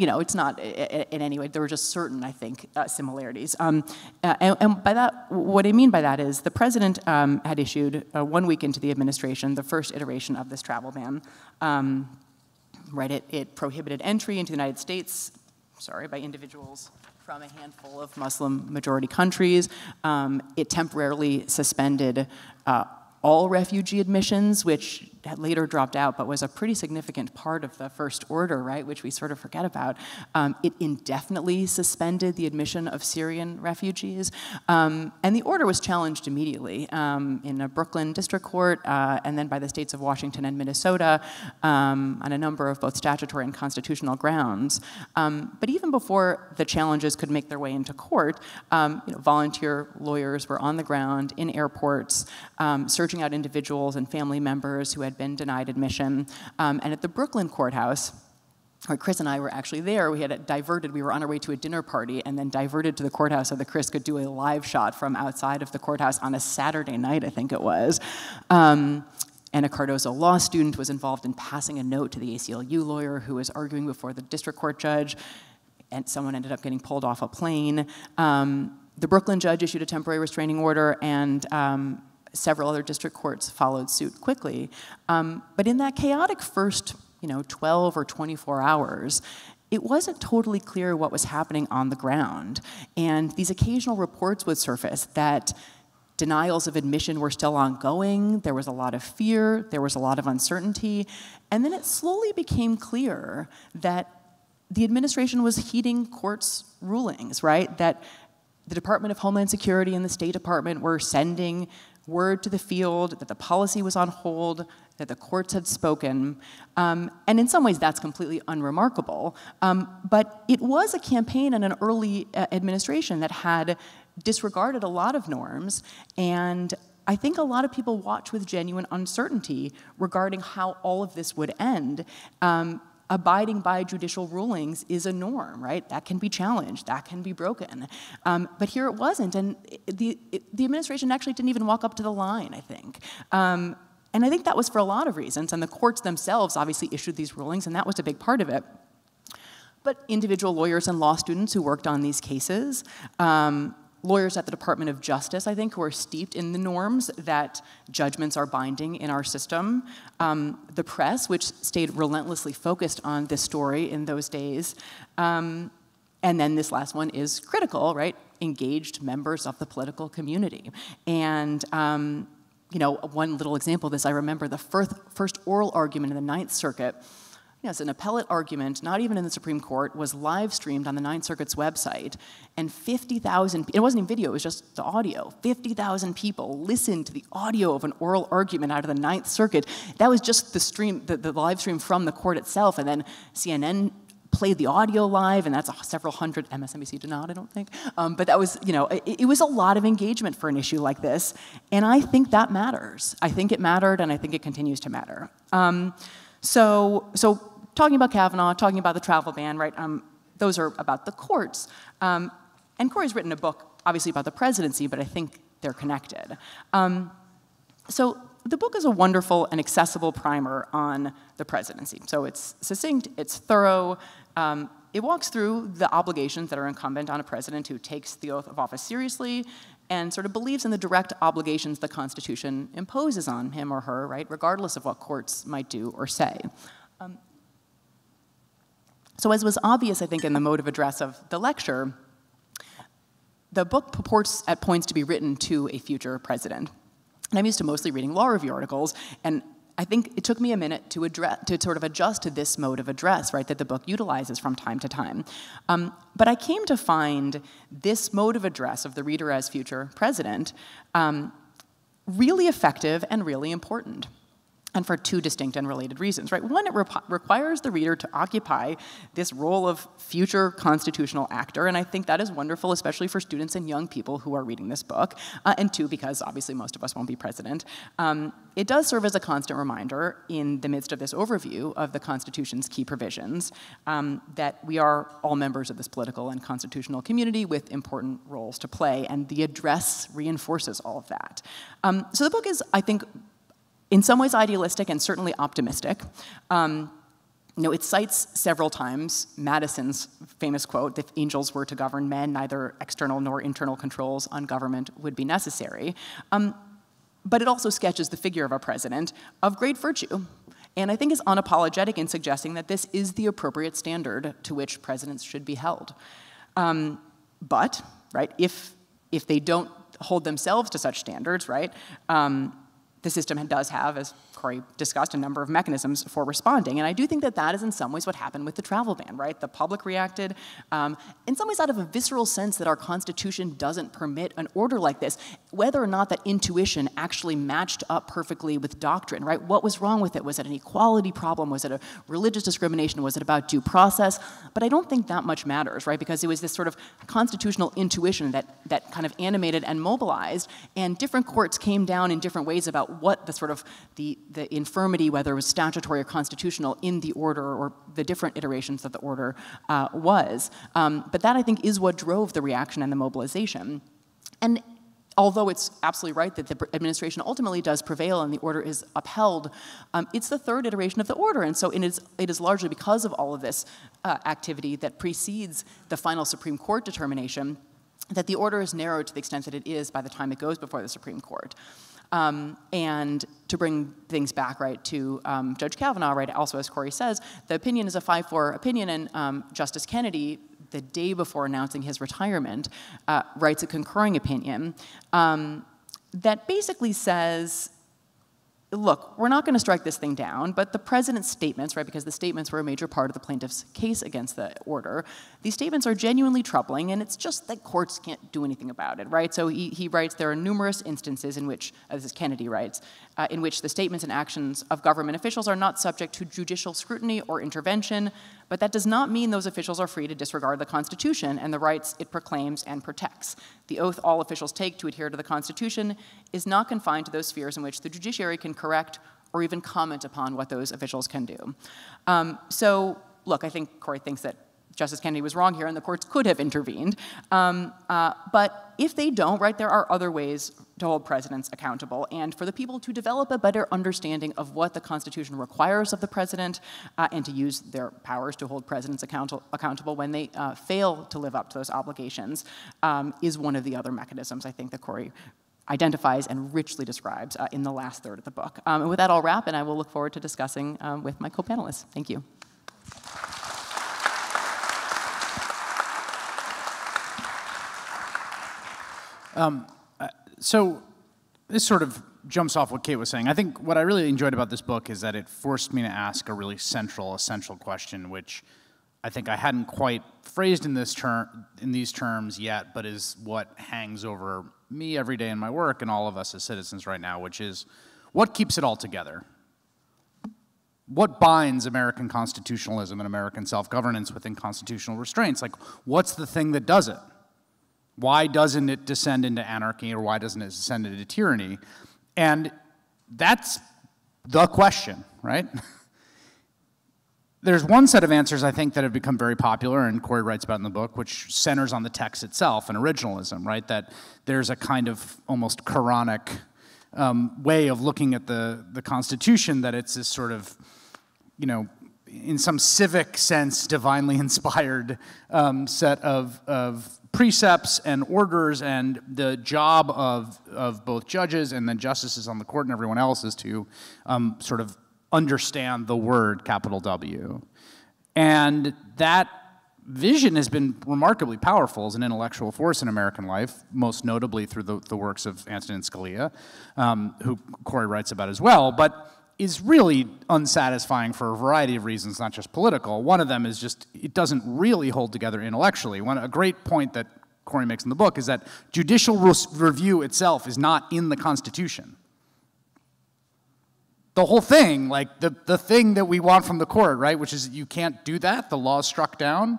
you know, it's not in any way, there were just certain, I think, similarities. And by that, what I mean by that is the president had issued, 1 week into the administration, the first iteration of this travel ban. Right, it prohibited entry into the United States, sorry, by individuals from a handful of Muslim majority countries. It temporarily suspended all refugee admissions, which had later dropped out, but was a pretty significant part of the first order, right, which we sort of forget about. It indefinitely suspended the admission of Syrian refugees, and the order was challenged immediately in a Brooklyn district court, and then by the states of Washington and Minnesota on a number of both statutory and constitutional grounds. But even before the challenges could make their way into court, you know, volunteer lawyers were on the ground in airports, searching out individuals and family members who had been denied admission. And at the Brooklyn courthouse, where Chris and I were actually there, we had diverted, we were on our way to a dinner party and then diverted to the courthouse so that Chris could do a live shot from outside of the courthouse on a Saturday night, I think it was. And a Cardozo law student was involved in passing a note to the ACLU lawyer who was arguing before the district court judge, and someone ended up getting pulled off a plane. The Brooklyn judge issued a temporary restraining order, and several other district courts followed suit quickly. But in that chaotic first, you know, 12 or 24 hours, it wasn't totally clear what was happening on the ground. And these occasional reports would surface that denials of admission were still ongoing, there was a lot of fear, there was a lot of uncertainty. And then it slowly became clear that the administration was heeding courts' rulings, right? That the Department of Homeland Security and the State Department were sending word to the field that the policy was on hold, that the courts had spoken. And in some ways, that's completely unremarkable. But it was a campaign and an early administration that had disregarded a lot of norms. And I think a lot of people watch with genuine uncertainty regarding how all of this would end. Abiding by judicial rulings is a norm, right? That can be challenged, that can be broken. But here it wasn't, and the administration actually didn't even walk up to the line, I think. And I think that was for a lot of reasons, and the courts themselves obviously issued these rulings, and that was a big part of it. but individual lawyers and law students who worked on these cases, lawyers at the Department of Justice, I think, who are steeped in the norms that judgments are binding in our system, the press, which stayed relentlessly focused on this story in those days, and then this last one is critical, right? Engaged members of the political community. And you know, one little example of this, I remember the first oral argument in the Ninth Circuit. You know, it's an appellate argument, not even in the Supreme Court, was live streamed on the Ninth Circuit's website, and 50,000, it wasn't even video, it was just the audio, 50,000 people listened to the audio of an oral argument out of the Ninth Circuit. That was just the stream, the live stream from the court itself, and then CNN played the audio live, and that's several hundred, MSNBC did not, I don't think, but that was, you know, it was a lot of engagement for an issue like this, and I think that matters. I think it mattered, and I think it continues to matter. So talking about Kavanaugh, talking about the travel ban, right? Those are about the courts. And Corey's written a book, obviously, about the presidency, but I think they're connected. So the book is a wonderful and accessible primer on the presidency. So it's succinct, it's thorough. It walks through the obligations that are incumbent on a president who takes the oath of office seriously and sort of believes in the direct obligations the Constitution imposes on him or her, right? Regardless of what courts might do or say. So as was obvious, I think, in the mode of address of the lecture, the book purports at points to be written to a future president. And I'm used to mostly reading law review articles, and I think it took me a minute to sort of adjust to this mode of address, right, that the book utilizes from time to time. But I came to find this mode of address of the reader as future president really effective and really important. And for two distinct and related reasons, right? One, it requires the reader to occupy this role of future constitutional actor, and I think that is wonderful, especially for students and young people who are reading this book. And two, because obviously most of us won't be president, it does serve as a constant reminder in the midst of this overview of the Constitution's key provisions that we are all members of this political and constitutional community with important roles to play, and the address reinforces all of that. So the book is, I think, in some ways idealistic and certainly optimistic. You know, it cites several times Madison's famous quote, if angels were to govern men, neither external nor internal controls on government would be necessary. But it also sketches the figure of a president of great virtue, and I think is unapologetic in suggesting that this is the appropriate standard to which presidents should be held. But, right, if they don't hold themselves to such standards, right, the system does have, as Corey discussed, a number of mechanisms for responding. And I do think that that is in some ways what happened with the travel ban, right? The public reacted, in some ways out of a visceral sense that our Constitution doesn't permit an order like this, whether or not that intuition actually matched up perfectly with doctrine, right? What was wrong with it? Was it an equality problem? Was it a religious discrimination? Was it about due process? But I don't think that much matters, right? Because it was this sort of constitutional intuition that kind of animated and mobilized, and different courts came down in different ways about what the sort of the infirmity, whether it was statutory or constitutional, in the order or the different iterations of the order was. But that, I think, is what drove the reaction and the mobilization. And although it's absolutely right that the administration ultimately does prevail and the order is upheld, it's the third iteration of the order. And so it is largely because of all of this activity that precedes the final Supreme Court determination that the order is narrowed to the extent that it is by the time it goes before the Supreme Court. And to bring things back, right, to Judge Kavanaugh, right, also as Corey says, the opinion is a 5-4 opinion, and Justice Kennedy, the day before announcing his retirement, writes a concurring opinion that basically says, look, we're not going to strike this thing down, but the president's statements, right, because the statements were a major part of the plaintiff's case against the order, these statements are genuinely troubling, and it's just that courts can't do anything about it, right? So he writes, there are numerous instances in which, as Kennedy writes, in which the statements and actions of government officials are not subject to judicial scrutiny or intervention, but that does not mean those officials are free to disregard the Constitution and the rights it proclaims and protects. The oath all officials take to adhere to the Constitution is not confined to those spheres in which the judiciary can correct or even comment upon what those officials can do. So, look, I think Corey thinks that Justice Kennedy was wrong here, and the courts could have intervened. But if they don't, right, there are other ways to hold presidents accountable and for the people to develop a better understanding of what the Constitution requires of the president and to use their powers to hold presidents accountable when they fail to live up to those obligations is one of the other mechanisms I think that Corey identifies and richly describes in the last third of the book. And with that, I'll wrap, and I will look forward to discussing with my co-panelists. Thank you. So this sort of jumps off what Kate was saying. I think what I really enjoyed about this book is that it forced me to ask a really essential question, which I think I hadn't quite phrased in these terms yet, but is what hangs over me every day in my work and all of us as citizens right now, which is, what keeps it all together? What binds American constitutionalism and American self-governance within constitutional restraints? Like, what's the thing that does it? Why doesn't it descend into anarchy, or why doesn't it descend into tyranny? And that's the question, right? There's one set of answers, I think, that have become very popular, and Corey writes about in the book, which centers on the text itself and originalism, right? That there's a kind of almost Quranic way of looking at the Constitution, that it's this sort of, you know, in some civic sense, divinely inspired set of precepts and orders, and the job of both judges and the justices on the court and everyone else is to sort of understand the word, capital W. And that vision has been remarkably powerful as an intellectual force in American life, most notably through the works of Antonin Scalia, who Corey writes about as well, but is really unsatisfying for a variety of reasons, not just political. One of them is just it doesn't really hold together intellectually. A great point that Corey makes in the book is that judicial review itself is not in the Constitution. The whole thing, like the thing that we want from the court, right, which is you can't do that, the law is struck down.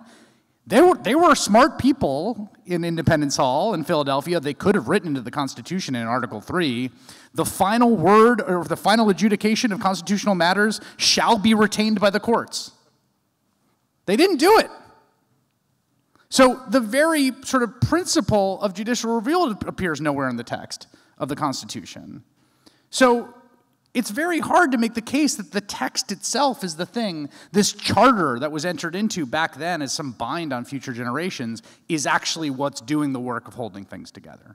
They were smart people in Independence Hall in Philadelphia. They could have written into the Constitution in Article III, the final word or the final adjudication of constitutional matters shall be retained by the courts. They didn't do it. So the very sort of principle of judicial review appears nowhere in the text of the Constitution. So it's very hard to make the case that the text itself is the thing, this charter that was entered into back then as some bind on future generations, is actually what's doing the work of holding things together.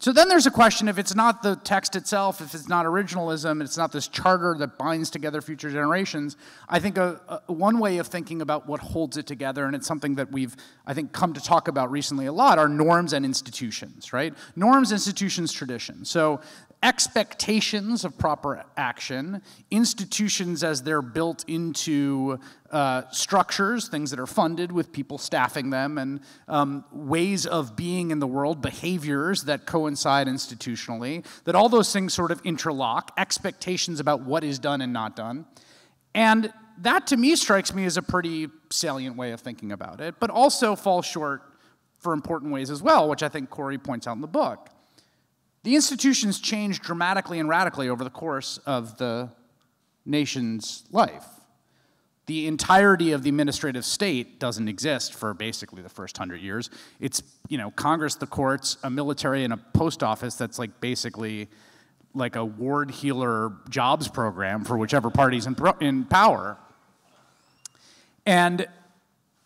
So then there's a question, if it's not the text itself, if it's not originalism, it's not this charter that binds together future generations, I think one way of thinking about what holds it together, and it's something that we've, I think, come to talk about recently a lot, are norms and institutions, right? Norms, institutions, traditions. So expectations of proper action, institutions as they're built into structures, things that are funded with people staffing them, and ways of being in the world, behaviors that coincide institutionally, that all those things sort of interlock, expectations about what is done and not done. And that, to me, strikes me as a pretty salient way of thinking about it, but also falls short for important ways as well, which I think Corey points out in the book. The institutions change dramatically and radically over the course of the nation's life. The entirety of the administrative state doesn't exist for basically the first 100 years. It's, you know, Congress, the courts, a military, and a post office that's like basically like a ward heeler jobs program for whichever party's in power. And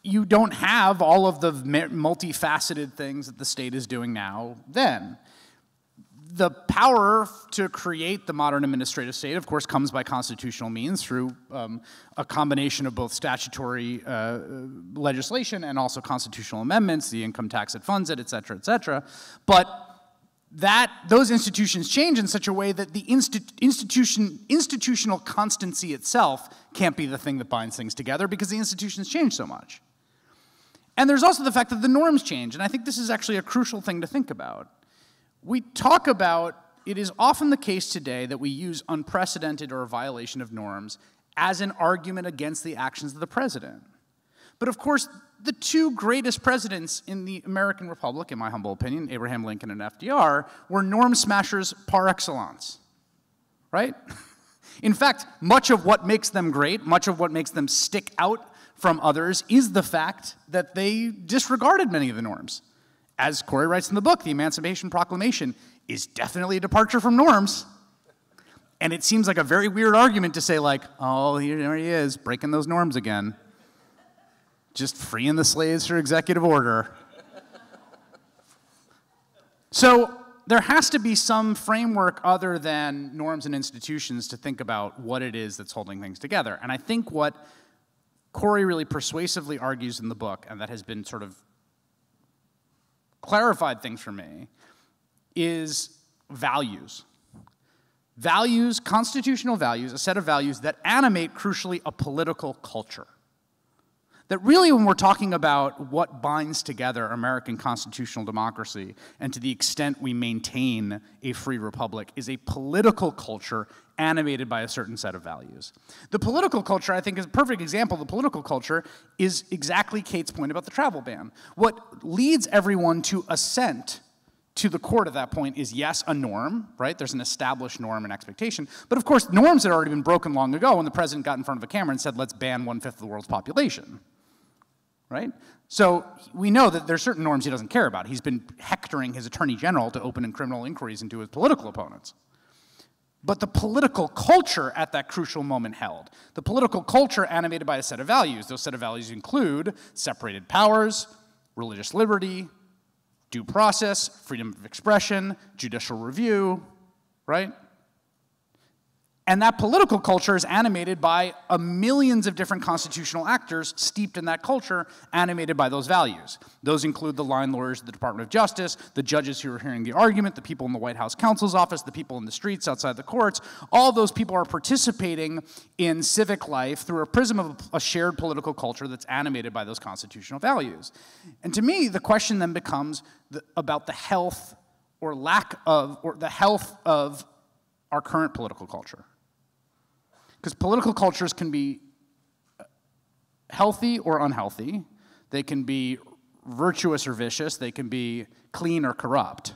you don't have all of the multifaceted things that the state is doing now then. The power to create the modern administrative state, of course, comes by constitutional means through a combination of both statutory legislation and also constitutional amendments, the income tax that funds it, et cetera, et cetera. But those institutions change in such a way that the institutional constancy itself can't be the thing that binds things together because the institutions change so much. And there's also the fact that the norms change, and I think this is actually a crucial thing to think about. We talk about, it is often the case today that we use unprecedented or a violation of norms as an argument against the actions of the president. But of course, the two greatest presidents in the American Republic, in my humble opinion, Abraham Lincoln and FDR, were norm smashers par excellence, right? In fact, much of what makes them great, much of what makes them stick out from others is the fact that they disregarded many of the norms. As Corey writes in the book, the Emancipation Proclamation is definitely a departure from norms. And it seems like a very weird argument to say, like, oh, here he is, breaking those norms again. Just freeing the slaves through executive order. So there has to be some framework other than norms and institutions to think about what it is that's holding things together. And I think what Corey really persuasively argues in the book, and that has been sort of clarified things for me, is values. Values, constitutional values, a set of values that animate, crucially, a political culture. That really, when we're talking about what binds together American constitutional democracy, and to the extent we maintain a free republic, is a political culture animated by a certain set of values. The political culture, I think, is a perfect example. The political culture is exactly Kate's point about the travel ban. What leads everyone to assent to the court at that point is, yes, a norm, right? There's an established norm and expectation. But of course, norms had already been broken long ago when the president got in front of a camera and said, let's ban 1/5 of the world's population. Right? So we know that there are certain norms he doesn't care about. He's been hectoring his attorney general to open criminal inquiries into his political opponents. But the political culture at that crucial moment held. The political culture animated by a set of values. Those set of values include separated powers, religious liberty, due process, freedom of expression, judicial review, right? And that political culture is animated by millions of different constitutional actors steeped in that culture, animated by those values. Those include the line lawyers at the Department of Justice, the judges who are hearing the argument, the people in the White House Counsel's Office, the people in the streets outside the courts. All those people are participating in civic life through a prism of a shared political culture that's animated by those constitutional values. And to me, the question then becomes about the health or lack of, or the health of our current political culture. Because political cultures can be healthy or unhealthy. They can be virtuous or vicious. They can be clean or corrupt.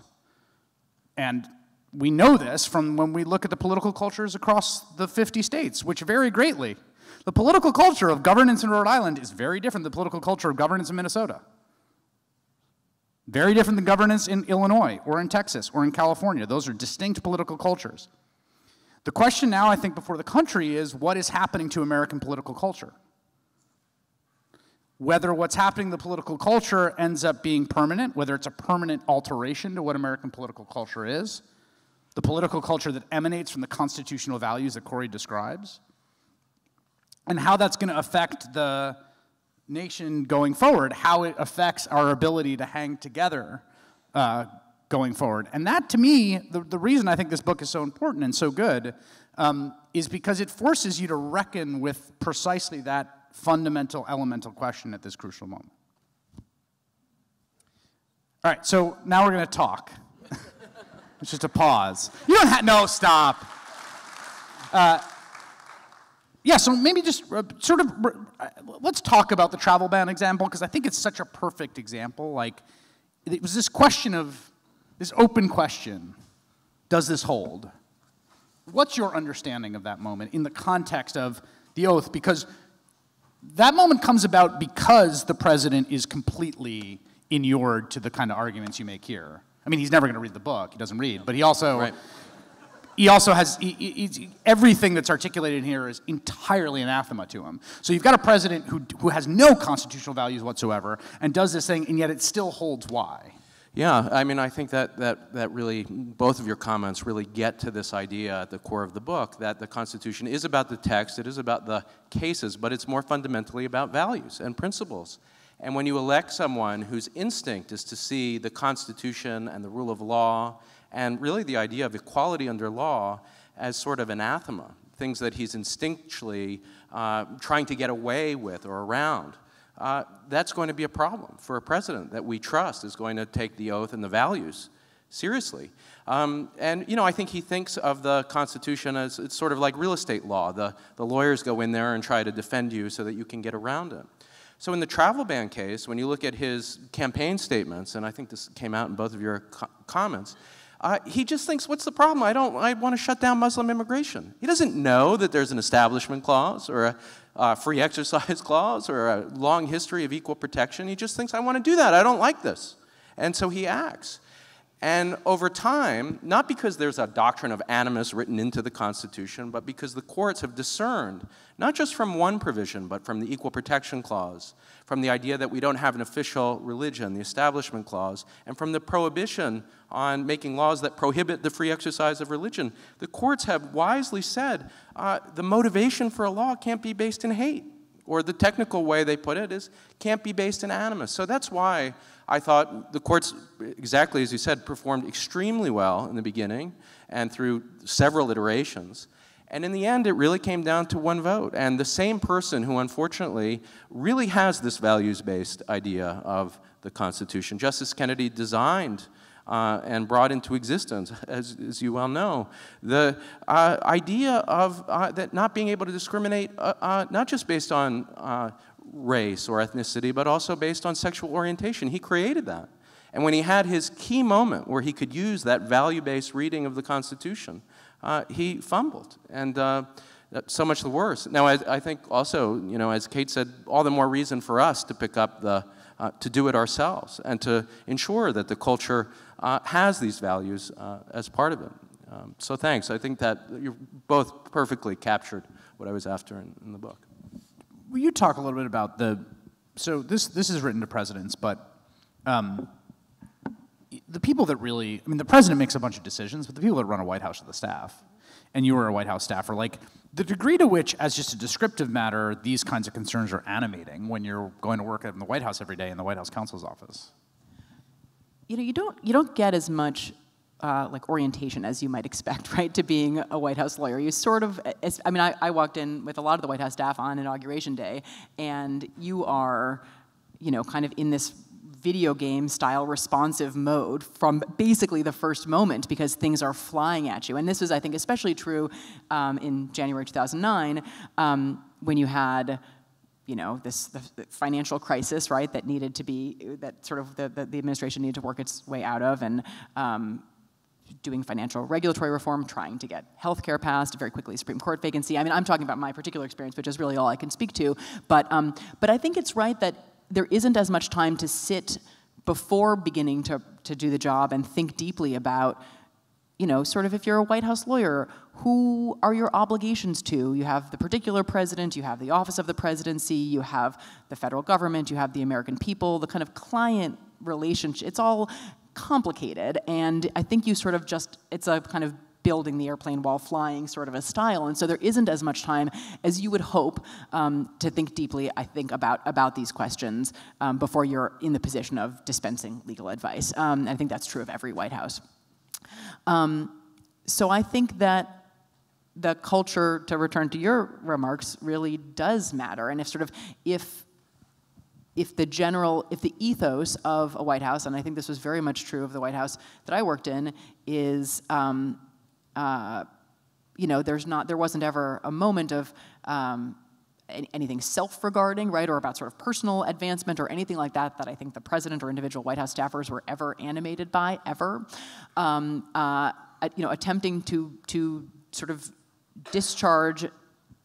And we know this from when we look at the political cultures across the 50 states, which vary greatly. The political culture of governance in Rhode Island is very different than the political culture of governance in Minnesota. Very different than governance in Illinois or in Texas or in California. Those are distinct political cultures. The question now, I think, before the country is what is happening to American political culture? Whether what's happening to the political culture ends up being permanent, whether it's a permanent alteration to what American political culture is, the political culture that emanates from the constitutional values that Corey describes, and how that's going to affect the nation going forward, how it affects our ability to hang together going forward. And that, to me, the reason I think this book is so important and so good is because it forces you to reckon with precisely that fundamental, elemental question at this crucial moment. All right, so now we're going to talk. It's just a pause. You don't have, no, stop. Yeah, so maybe just sort of, let's talk about the travel ban example, because I think it's such a perfect example. Like, it was this question of, this open question, does this hold? What's your understanding of that moment in the context of the oath? Because that moment comes about because the president is completely inured to the kind of arguments you make here. I mean, he's never going to read the book, he doesn't read, but he also... Right. He also has, everything that's articulated here is entirely anathema to him. So you've got a president who has no constitutional values whatsoever and does this thing, and yet it still holds why. Yeah, I mean, I think that really, both of your comments really get to this idea at the core of the book, that the Constitution is about the text, it is about the cases, but it's more fundamentally about values and principles. And when you elect someone whose instinct is to see the Constitution and the rule of law and really the idea of equality under law as sort of anathema, things that he's instinctually trying to get away with or around, that's going to be a problem for a president that we trust is going to take the oath and the values seriously. And you know, I think he thinks of the Constitution as it's sort of like real estate law. The lawyers go in there and try to defend you so that you can get around it. So in the travel ban case, when you look at his campaign statements, and I think this came out in both of your comments, he just thinks, what's the problem? I want to shut down Muslim immigration. He doesn't know that there's an establishment clause or a, Free Exercise Clause or a long history of equal protection. He just thinks, I want to do that. I don't like this. And so he acts. And over time, not because there's a doctrine of animus written into the Constitution, but because the courts have discerned, not just from one provision, but from the Equal Protection Clause, from the idea that we don't have an official religion, the Establishment Clause, and from the prohibition on making laws that prohibit the free exercise of religion. The courts have wisely said the motivation for a law can't be based in hate, or the technical way they put it is can't be based in animus. So that's why I thought the courts, exactly as you said, performed extremely well in the beginning and through several iterations. And in the end, it really came down to one vote. And the same person who, unfortunately, really has this values-based idea of the Constitution, Justice Kennedy designed and brought into existence, as you well know, the idea of that not being able to discriminate, not just based on race or ethnicity, but also based on sexual orientation. He created that. And when he had his key moment where he could use that value-based reading of the Constitution, he fumbled, and so much the worse. Now, I think also, you know, as Kate said, all the more reason for us to pick up the, to do it ourselves, and to ensure that the culture has these values as part of it. So thanks. I think that you both perfectly captured what I was after in the book. Will you talk a little bit about the, so this is written to presidents, but the people that really, I mean, the president makes a bunch of decisions, but the people that run a White House are the staff, and you were a White House staffer. Like, the degree to which, as just a descriptive matter, these kinds of concerns are animating when you're going to work in the White House every day in the White House Counsel's Office. You know, you don't get as much like orientation as you might expect, right, to being a White House lawyer. You sort of, I mean, I walked in with a lot of the White House staff on Inauguration Day, and you are, you know, kind of in this video game style responsive mode from basically the first moment because things are flying at you. And this was, I think, especially true in January 2009 when you had, you know, the financial crisis, right, that needed to be, that sort of the administration needed to work its way out of, and doing financial regulatory reform, trying to get health care passed, very quickly Supreme Court vacancy. I mean, I'm talking about my particular experience, which is really all I can speak to. But I think it's right that there isn't as much time to sit before beginning to do the job and think deeply about, you know, sort of if you're a White House lawyer, who are your obligations to? You have the particular president, you have the office of the presidency, you have the federal government, you have the American people, the kind of client relationship. It's all complicated, and I think you sort of just, it's a kind of building the airplane while flying sort of a style. And so there isn't as much time as you would hope to think deeply, I think, about these questions before you're in the position of dispensing legal advice. I think that's true of every White House. So I think that the culture, to return to your remarks, really does matter. And if sort of, if the ethos of a White House, and I think this was very much true of the White House that I worked in, is, you know, there wasn't ever a moment of anything self-regarding, right, or about sort of personal advancement or anything like that that I think the president or individual White House staffers were ever animated by, ever. You know, attempting to sort of discharge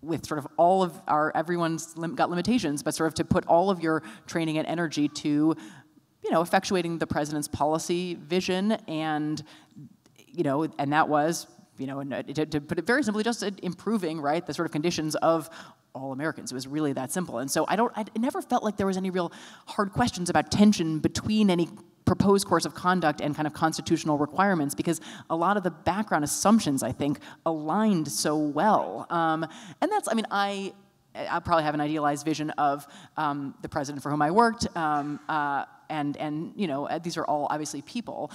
with sort of all of everyone's got limitations, but sort of to put all of your training and energy to, you know, effectuating the president's policy vision and, you know, and that was, you know, to put it very simply, just improving, right, the sort of conditions of all Americans. It was really that simple. And so I never felt like there was any real hard questions about tension between any proposed course of conduct and kind of constitutional requirements, because a lot of the background assumptions, I think, aligned so well. And that's, I mean, I probably have an idealized vision of the president for whom I worked, and you know, these are all obviously people.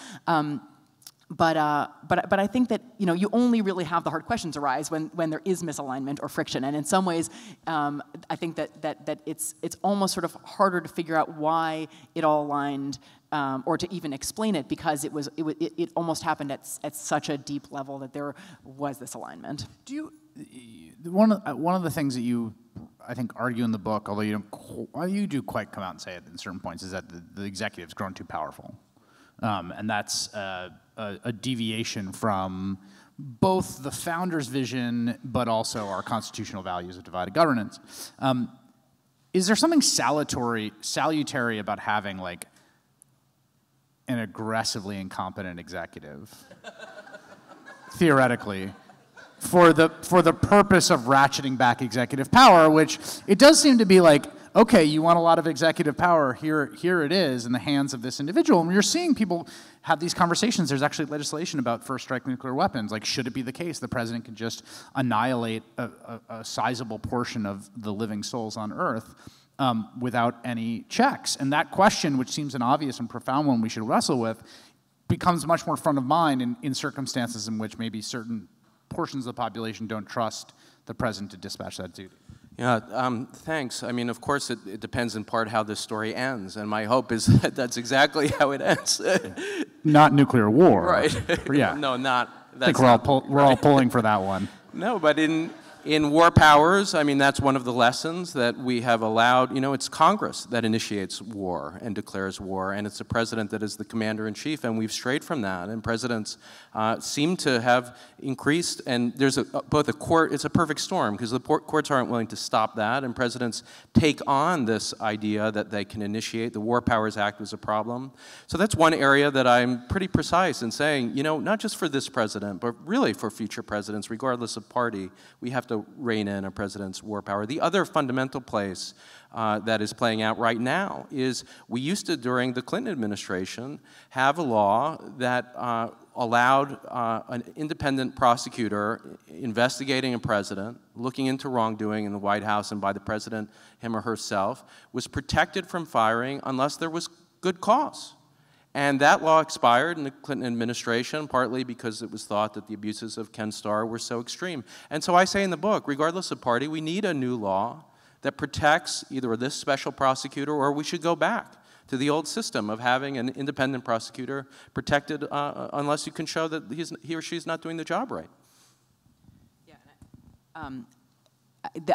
But I think that, you know, you only really have the hard questions arise when there is misalignment or friction, and in some ways, I think that it's almost sort of harder to figure out why it all aligned, or to even explain it, because it almost happened at such a deep level that there was this alignment. Do you one of the things that you, I think, argue in the book, although you don't, you do quite come out and say it in certain points, is that the executive's grown too powerful, and that's a deviation from both the founder's vision, but also our constitutional values of divided governance. Is there something salutary about having like an aggressively incompetent executive, theoretically, for the purpose of ratcheting back executive power, which it does seem to be like, okay, you want a lot of executive power, here it is in the hands of this individual. And you're seeing people have these conversations. There's actually legislation about first strike nuclear weapons. Like, should it be the case the president can just annihilate a sizable portion of the living souls on Earth without any checks? And that question, which seems an obvious and profound one we should wrestle with, becomes much more front of mind in circumstances in which maybe certain portions of the population don't trust the president to dispatch that duty. Yeah, thanks. I mean, of course, it depends in part how this story ends, and my hope is that that's exactly how it ends. Not nuclear war, right? Yeah, no, not. That's I think we're all pulling for that one. No, but in war powers, I mean, that's one of the lessons that we have allowed. You know, it's Congress that initiates war and declares war, and it's the president that is the commander-in-chief, and we've strayed from that. And presidents seem to have increased, and there's both a court, it's a perfect storm, because the courts aren't willing to stop that, and presidents take on this idea that they can initiate. The War Powers Act was a problem. So that's one area that I'm pretty precise in saying, you know, not just for this president, but really for future presidents, regardless of party, we have to rein in a president's war power. The other fundamental place that is playing out right now is we used to, during the Clinton administration, have a law that allowed an independent prosecutor investigating a president, looking into wrongdoing in the White House and by the president, him or herself, was protected from firing unless there was good cause. And that law expired in the Clinton administration, partly because it was thought that the abuses of Ken Starr were so extreme. And so I say in the book, regardless of party, we need a new law that protects either this special prosecutor or we should go back to the old system of having an independent prosecutor protected unless you can show that he or she's not doing the job right. Yeah.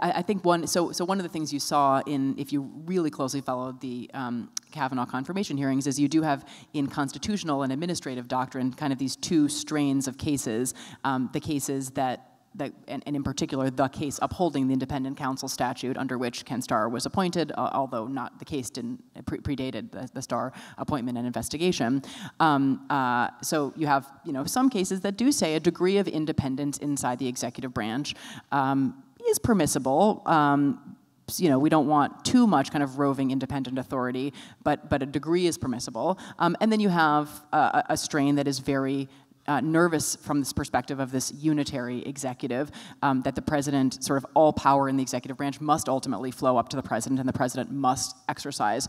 I think one of the things you saw in, if you really closely followed the Kavanaugh confirmation hearings, is you do have in constitutional and administrative doctrine kind of these two strains of cases, the cases and in particular the case upholding the independent counsel statute under which Ken Starr was appointed, although not the case didn't predated the Starr appointment and investigation. So you have some cases that do say a degree of independence inside the executive branch is permissible. We don't want too much kind of roving independent authority, but a degree is permissible. And then you have a strain that is very nervous from this perspective of this unitary executive, that the president, sort of all power in the executive branch must ultimately flow up to the president, and the president must exercise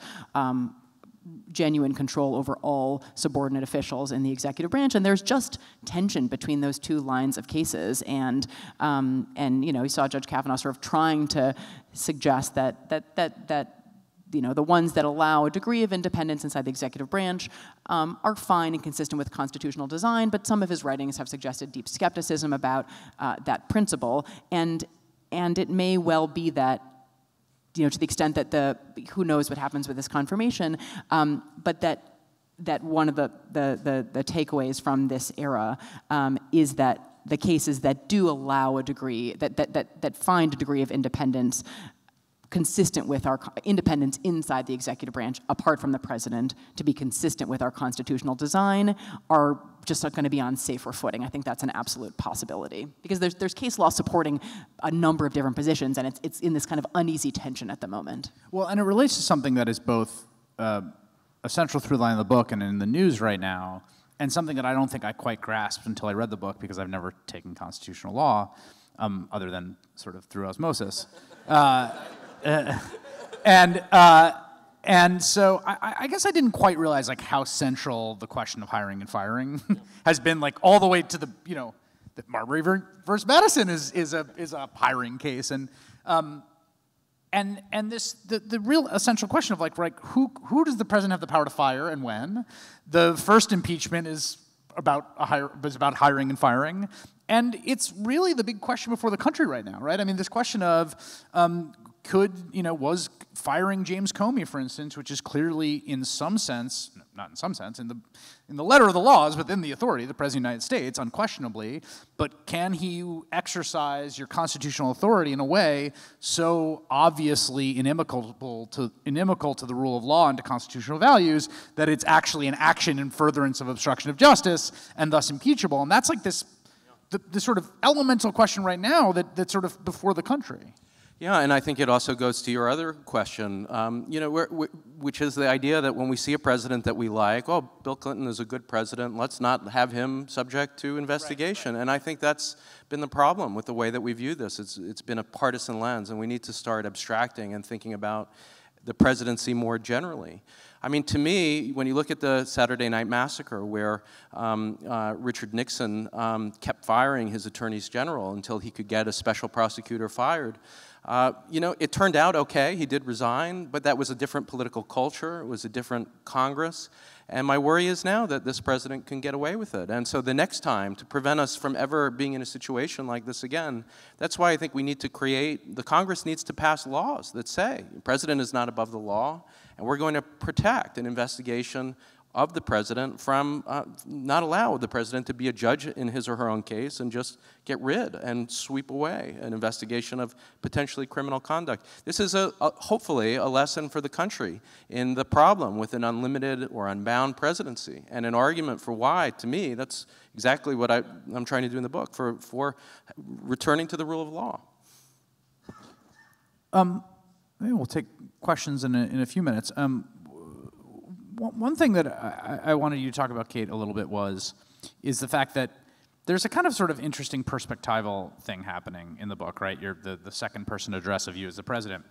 genuine control over all subordinate officials in the executive branch, and there's just tension between those two lines of cases, and you saw Judge Kavanaugh sort of trying to suggest that the ones that allow a degree of independence inside the executive branch are fine and consistent with constitutional design, but some of his writings have suggested deep skepticism about that principle, and it may well be that, to the extent that who knows what happens with this confirmation, but that one of the takeaways from this era is that the cases that do allow a degree, that find a degree of independence consistent with our independence inside the executive branch, apart from the president, to be consistent with our constitutional design, are just not going to be on safer footing. I think that's an absolute possibility. Because there's case law supporting a number of different positions, and it's in this kind of uneasy tension at the moment. Well, and it relates to something that is both a central through line of the book and in the news right now, and something that I don't think I quite grasped until I read the book, because I've never taken constitutional law, other than sort of through osmosis. And so I guess I didn't quite realize like how central the question of hiring and firing has been, like all the way to the the Marbury versus Madison is a hiring case, and this the real essential question of like who does the president have the power to fire and when? The first impeachment is about hiring and firing, and it's really the big question before the country right now, right? I mean, this question of was firing James Comey, for instance, which is clearly in some sense, not in some sense, in the letter of the laws, within the authority of the President of the United States, unquestionably, but can he exercise your constitutional authority in a way so obviously inimical to the rule of law and to constitutional values that it's actually an action in furtherance of obstruction of justice and thus impeachable? And that's like this sort of elemental question right now that's sort of before the country. Yeah, and I think it also goes to your other question, which is the idea that when we see a president that we like, oh, Bill Clinton is a good president, let's not have him subject to investigation. Right. And I think that's been the problem with the way that we view this. It's been a partisan lens, and we need to start abstracting and thinking about the presidency more generally. I mean, to me, when you look at the Saturday Night Massacre, where Richard Nixon kept firing his attorneys general until he could get a special prosecutor fired, it turned out okay. He did resign, but that was a different political culture. It was a different Congress. And my worry is now that this president can get away with it. And so the next time, to prevent us from ever being in a situation like this again, that's why I think we need to create, the Congress needs to pass laws that say the president is not above the law, and we're going to protect an investigation of the president from, not allow the president to be a judge in his or her own case and just get rid and sweep away an investigation of potentially criminal conduct. This is hopefully a lesson for the country in the problem with an unlimited or unbound presidency, and an argument for why, to me, that's exactly what I'm trying to do in the book, for returning to the rule of law. Maybe we'll take questions in a few minutes. One thing that I wanted you to talk about, Kate, a little bit is the fact that there's a kind of sort of interesting perspectival thing happening in the book, right? You're the second person to address of you as the president.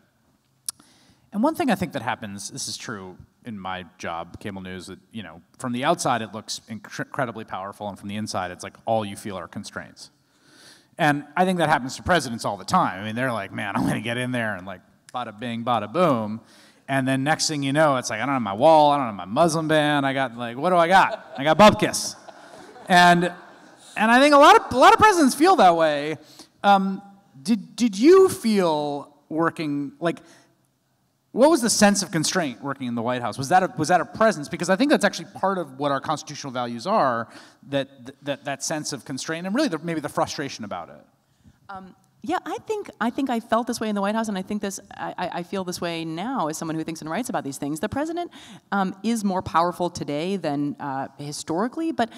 And one thing I think that happens, this is true in my job, cable news, that, from the outside it looks incredibly powerful, and from the inside it's like all you feel are constraints. And I think that happens to presidents all the time. I mean, they're like, man, I'm going to get in there and like bada bing, bada boom. And then next thing you know, it's like, I don't have my wall, I don't have my Muslim ban, I got, like, what do I got? I got bupkis. And I think a lot of presidents feel that way. Did you feel working, like, what was the sense of constraint working in the White House? Was that a presence? Because I think that's actually part of what our constitutional values are, that sense of constraint, and really maybe the frustration about it. Yeah, I think I felt this way in the White House, and I feel this way now as someone who thinks and writes about these things. The president is more powerful today than historically, but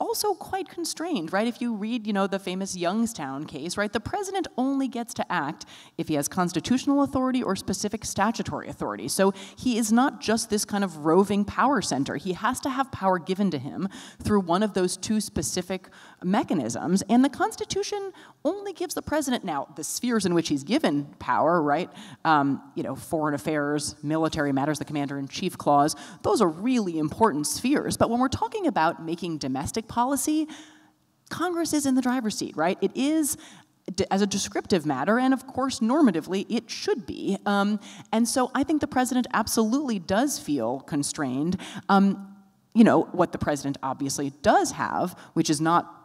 also quite constrained, right? If you read, the famous Youngstown case, right, the president only gets to act if he has constitutional authority or specific statutory authority. So he is not just this kind of roving power center. He has to have power given to him through one of those two specific mechanisms, and the Constitution only gives the president, now, the spheres in which he's given power, right, foreign affairs, military matters, the commander-in-chief clause, those are really important spheres, but when we're talking about making domestic policy, Congress is in the driver's seat, right? It is, as a descriptive matter, and of course, normatively, it should be. And so I think the president absolutely does feel constrained. What the president obviously does have, which is not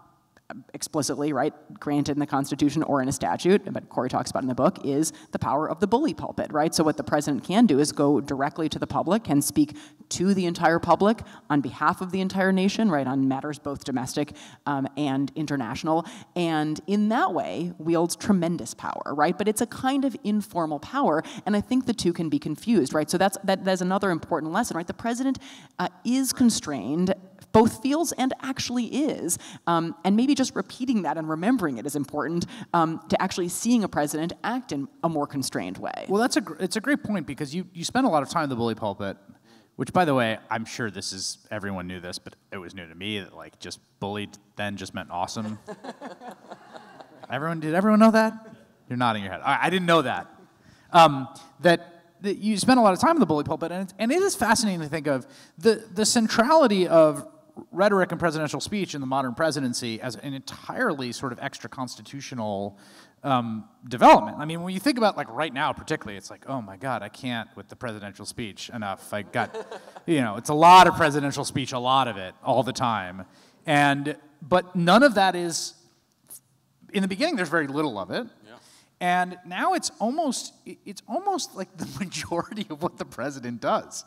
explicitly, right, granted in the Constitution or in a statute, but Corey talks about in the book, is the power of the bully pulpit, right? So what the president can do is go directly to the public, can speak to the entire public on behalf of the entire nation, right, on matters both domestic and international, and in that way wields tremendous power, right? But it's a kind of informal power, and I think the two can be confused, right? So that's another important lesson, right? The president is constrained, both feels and actually is, and maybe just repeating that and remembering it is important to actually seeing a president act in a more constrained way. Well, it's a great point, because you spend a lot of time in the bully pulpit, which, by the way, I'm sure this is, everyone knew this, but it was new to me, that like just bullied then just meant awesome. Did everyone know that? You're nodding your head. I didn't know that. That you spend a lot of time in the bully pulpit, and it is fascinating to think of the centrality of rhetoric and presidential speech in the modern presidency as an entirely sort of extra-constitutional development. I mean, when you think about, like, right now particularly, it's like, oh my God, I can't with the presidential speech enough. I got, it's a lot of presidential speech, a lot of it, all the time. But none of that is, in the beginning, there's very little of it. And now it's almost like the majority of what the president does.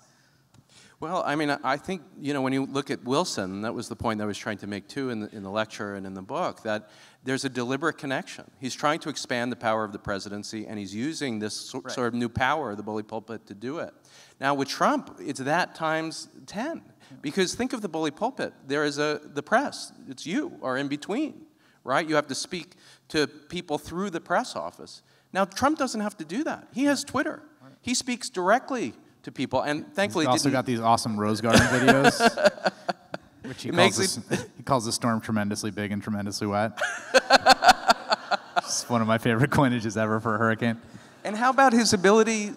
Well, I mean, I think, you know, when you look at Wilson, that was the point I was trying to make too in the lecture and in the book, that there's a deliberate connection. He's trying to expand the power of the presidency, and he's using this sort of new power, the bully pulpit, to do it. Now with Trump, it's that times 10. Because think of the bully pulpit. There is the press. It's you, or in between, right? You have to speak to people through the press office. Now, Trump doesn't have to do that. He has Twitter. He speaks directly to people, and thankfully... He's also got these awesome Rose Garden videos, which he calls the storm tremendously big and tremendously wet. It's one of my favorite coinages ever for a hurricane. And how about his ability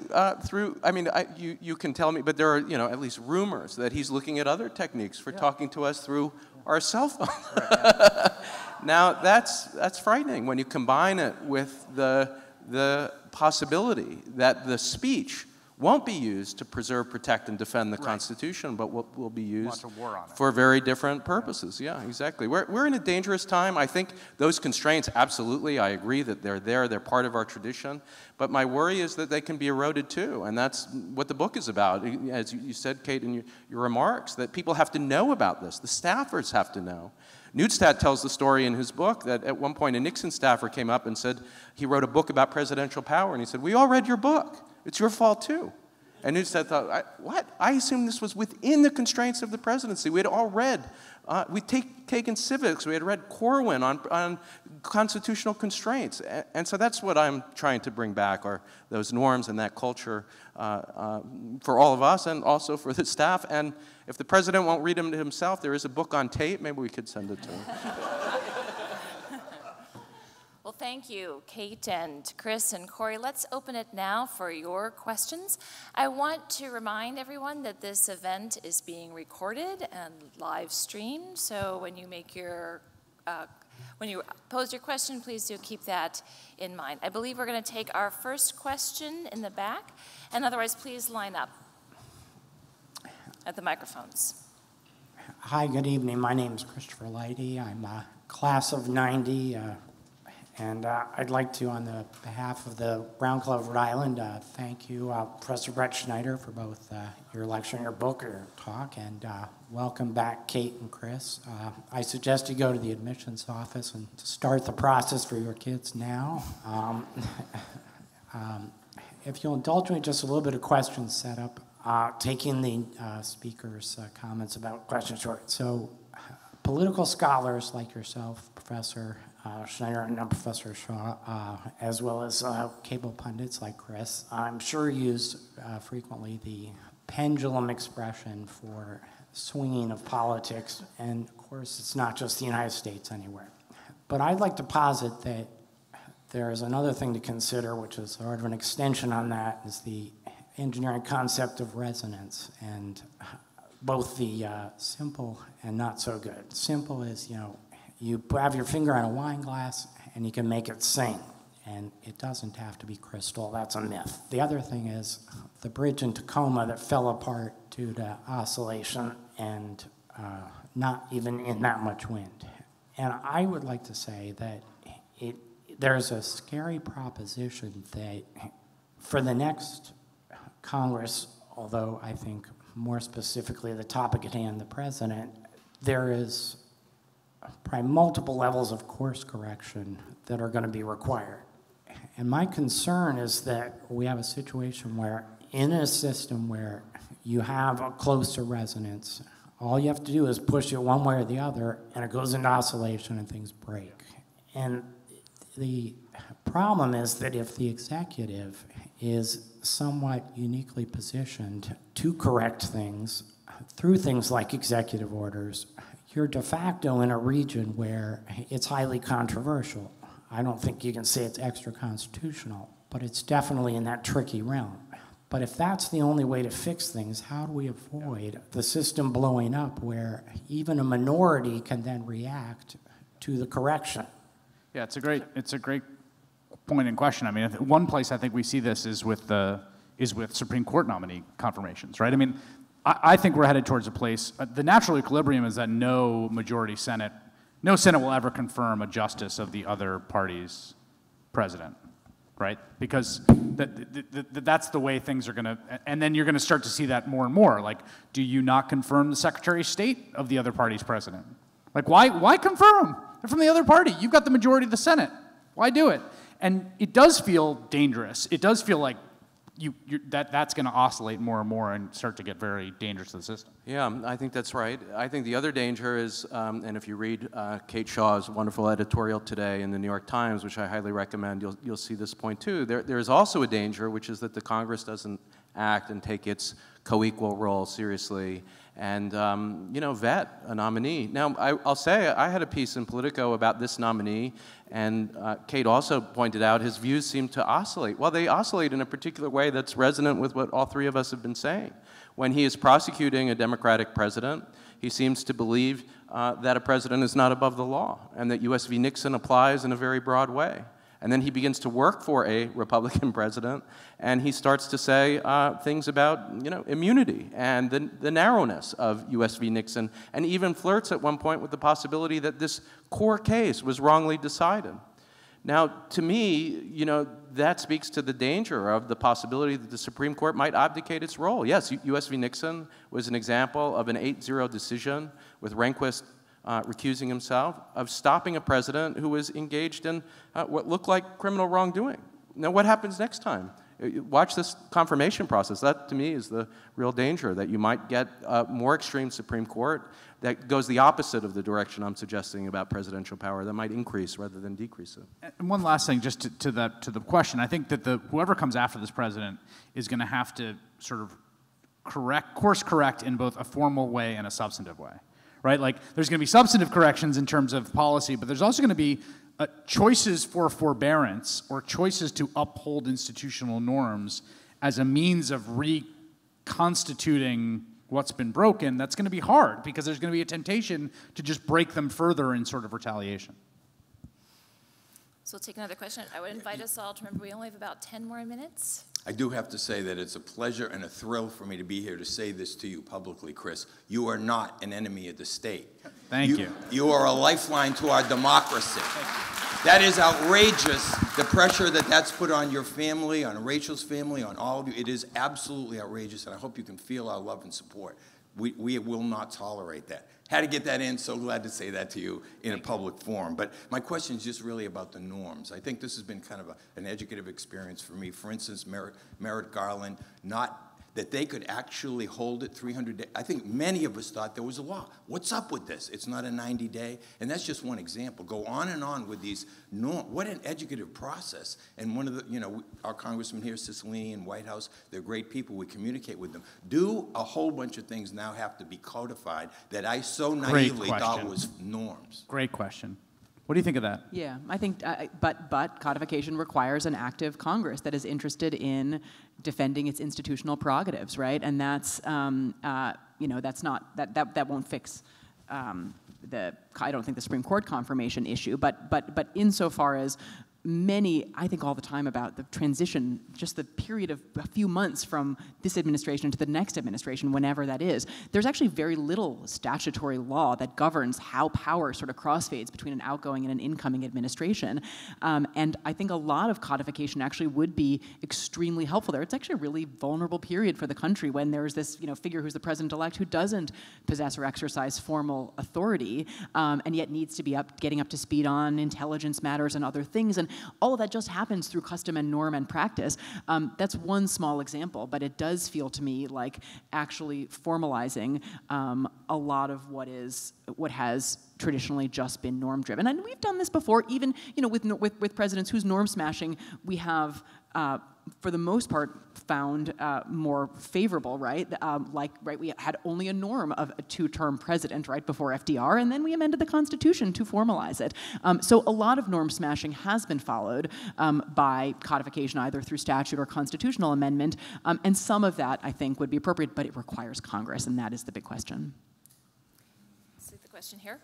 you can tell me, but there are, you know, at least rumors that he's looking at other techniques for talking to us through our cell phone. Now, that's frightening when you combine it with the possibility that the speech won't be used to preserve, protect, and defend the Constitution, but will be used for very different purposes. Yeah, exactly. We're in a dangerous time. I think those constraints, absolutely, I agree that they're there. They're part of our tradition. But my worry is that they can be eroded, too, and that's what the book is about. As you said, Kate, in your remarks, that people have to know about this. The staffers have to know. Neustadt tells the story in his book that at one point a Nixon staffer came up and said he wrote a book about presidential power, and he said, "We all read your book. It's your fault, too." And Neustadt thought, what? I assumed this was within the constraints of the presidency. We had all read, we'd taken civics, we had read Corwin on constitutional constraints. And so that's what I'm trying to bring back, are those norms and that culture for all of us and also for the staff. And if the president won't read them to himself, there is a book on tape. Maybe we could send it to him. Well, thank you, Kate and Chris and Corey. Let's open it now for your questions. I want to remind everyone that this event is being recorded and live streamed. So when you make your, when you pose your question, please do keep that in mind. I believe we're going to take our first question in the back, and otherwise, please line up at the microphones. Hi, good evening. My name is Christopher Leidy. I'm a class of '90. And I'd like to, on the behalf of the Brown Club of Rhode Island, thank you, Professor Brettschneider, for both your lecture and your book, your talk, and welcome back, Kate and Chris. I suggest you go to the admissions office and start the process for your kids now. If you'll indulge me, just a little bit of question setup, taking the speaker's comments about question short. So political scholars like yourself, Professor Schneider and Professor Shaw, as well as cable pundits like Chris, I'm sure use frequently the pendulum expression for swinging of politics, and of course it's not just the United States anywhere. But I'd like to posit that there is another thing to consider, which is sort of an extension on that, is the engineering concept of resonance, and both the simple and not so good. Simple is, you know, you have your finger on a wine glass, and you can make it sing. And it doesn't have to be crystal. That's a myth. The other thing is the bridge in Tacoma that fell apart due to oscillation and not even in that much wind. And I would like to say that there's a scary proposition that for the next Congress, although I think more specifically the topic at hand, the president, there is probably multiple levels of course correction that are going to be required. And my concern is that we have a situation where, in a system where you have a closer resonance, all you have to do is push it one way or the other, and it goes into oscillation and things break. And the problem is that if the executive is somewhat uniquely positioned to correct things through things like executive orders, you're de facto in a region where it's highly controversial. I don't think you can say it's extra constitutional, but it's definitely in that tricky realm. But if that's the only way to fix things, how do we avoid the system blowing up where even a minority can then react to the correction? Yeah, it's a great point in question. I mean, one place I think we see this is with Supreme Court nominee confirmations, right? I mean, I think we're headed towards a place, the natural equilibrium is that no Senate will ever confirm a justice of the other party's president. right? Because that's the way things are going to, and then you're going to start to see that more and more. Like, do you not confirm the Secretary of State of the other party's president? Like, why confirm them? They're from the other party. You've got the majority of the Senate. Why do it? And it does feel dangerous. It does feel like that's going to oscillate more and more and start to get very dangerous to the system. Yeah, I think that's right. I think the other danger is, and if you read Kate Shaw's wonderful editorial today in the New York Times, which I highly recommend, you'll see this point too. There is also a danger, which is that the Congress doesn't act and take its co-equal role seriously and vet a nominee. Now, I'll say I had a piece in Politico about this nominee, and Kate also pointed out his views seem to oscillate. Well, they oscillate in a particular way that's resonant with what all three of us have been saying. When he is prosecuting a Democratic president, he seems to believe that a president is not above the law and that U.S. v. Nixon applies in a very broad way. And then he begins to work for a Republican president, and he starts to say things about, immunity and the narrowness of U.S. v. Nixon, and even flirts at one point with the possibility that this core case was wrongly decided. Now, to me, that speaks to the danger of the possibility that the Supreme Court might abdicate its role. Yes, U.S. v. Nixon was an example of an 8-0 decision with Rehnquist recusing himself, of stopping a president who was engaged in what looked like criminal wrongdoing. Now, what happens next time? Watch this confirmation process. That, to me, is the real danger, that you might get a more extreme Supreme Court that goes the opposite of the direction I'm suggesting about presidential power, that might increase rather than decrease it. And one last thing, just to the question. I think that whoever comes after this president is going to have to sort of course correct in both a formal way and a substantive way. Right? Like, there's going to be substantive corrections in terms of policy, but there's also going to be choices for forbearance or choices to uphold institutional norms as a means of reconstituting what's been broken. That's going to be hard because there's going to be a temptation to just break them further in sort of retaliation. So we'll take another question. I would invite us all to remember we only have about 10 more minutes. I do have to say that it's a pleasure and a thrill for me to be here to say this to you publicly, Chris. You are not an enemy of the state. Thank you. You are a lifeline to our democracy. That is outrageous, the pressure that's put on your family, on Rachel's family, on all of you. It is absolutely outrageous, and I hope you can feel our love and support. We will not tolerate that. Had to get that in, so glad to say that to you in a public forum. But my question is just really about the norms. I think this has been kind of an educative experience for me. For instance, Merrick Garland, not that they could actually hold it 300 days. I think many of us thought there was a law. What's up with this? It's not a 90-day, and that's just one example. Go on and on with these norms. What an educative process. And one of the, our congressman here, Cicilline and White House, they're great people. We communicate with them. Do a whole bunch of things now have to be codified that I so naively thought was norms? Great question. What do you think of that? Yeah, I think, but codification requires an active Congress that is interested in defending its institutional prerogatives, right? And that's, that's not that won't fix I don't think the Supreme Court confirmation issue, but insofar as many, I think all the time about the transition, just the period of a few months from this administration to the next administration, whenever that is, there's actually very little statutory law that governs how power sort of crossfades between an outgoing and an incoming administration. And I think a lot of codification actually would be extremely helpful there. It's actually a really vulnerable period for the country when there's this figure who's the president-elect who doesn't possess or exercise formal authority and yet needs to be getting up to speed on intelligence matters and other things. And all of that just happens through custom and norm and practice. That's one small example, but it does feel to me like actually formalizing a lot of what has traditionally just been norm-driven. And we've done this before, even with presidents whose norm-smashing we have, for the most part, found more favorable, right? We had only a norm of a two-term president, right, before FDR, and then we amended the Constitution to formalize it. So a lot of norm smashing has been followed by codification, either through statute or constitutional amendment, and some of that, I think, would be appropriate, but it requires Congress, and that is the big question. Let's take the question here.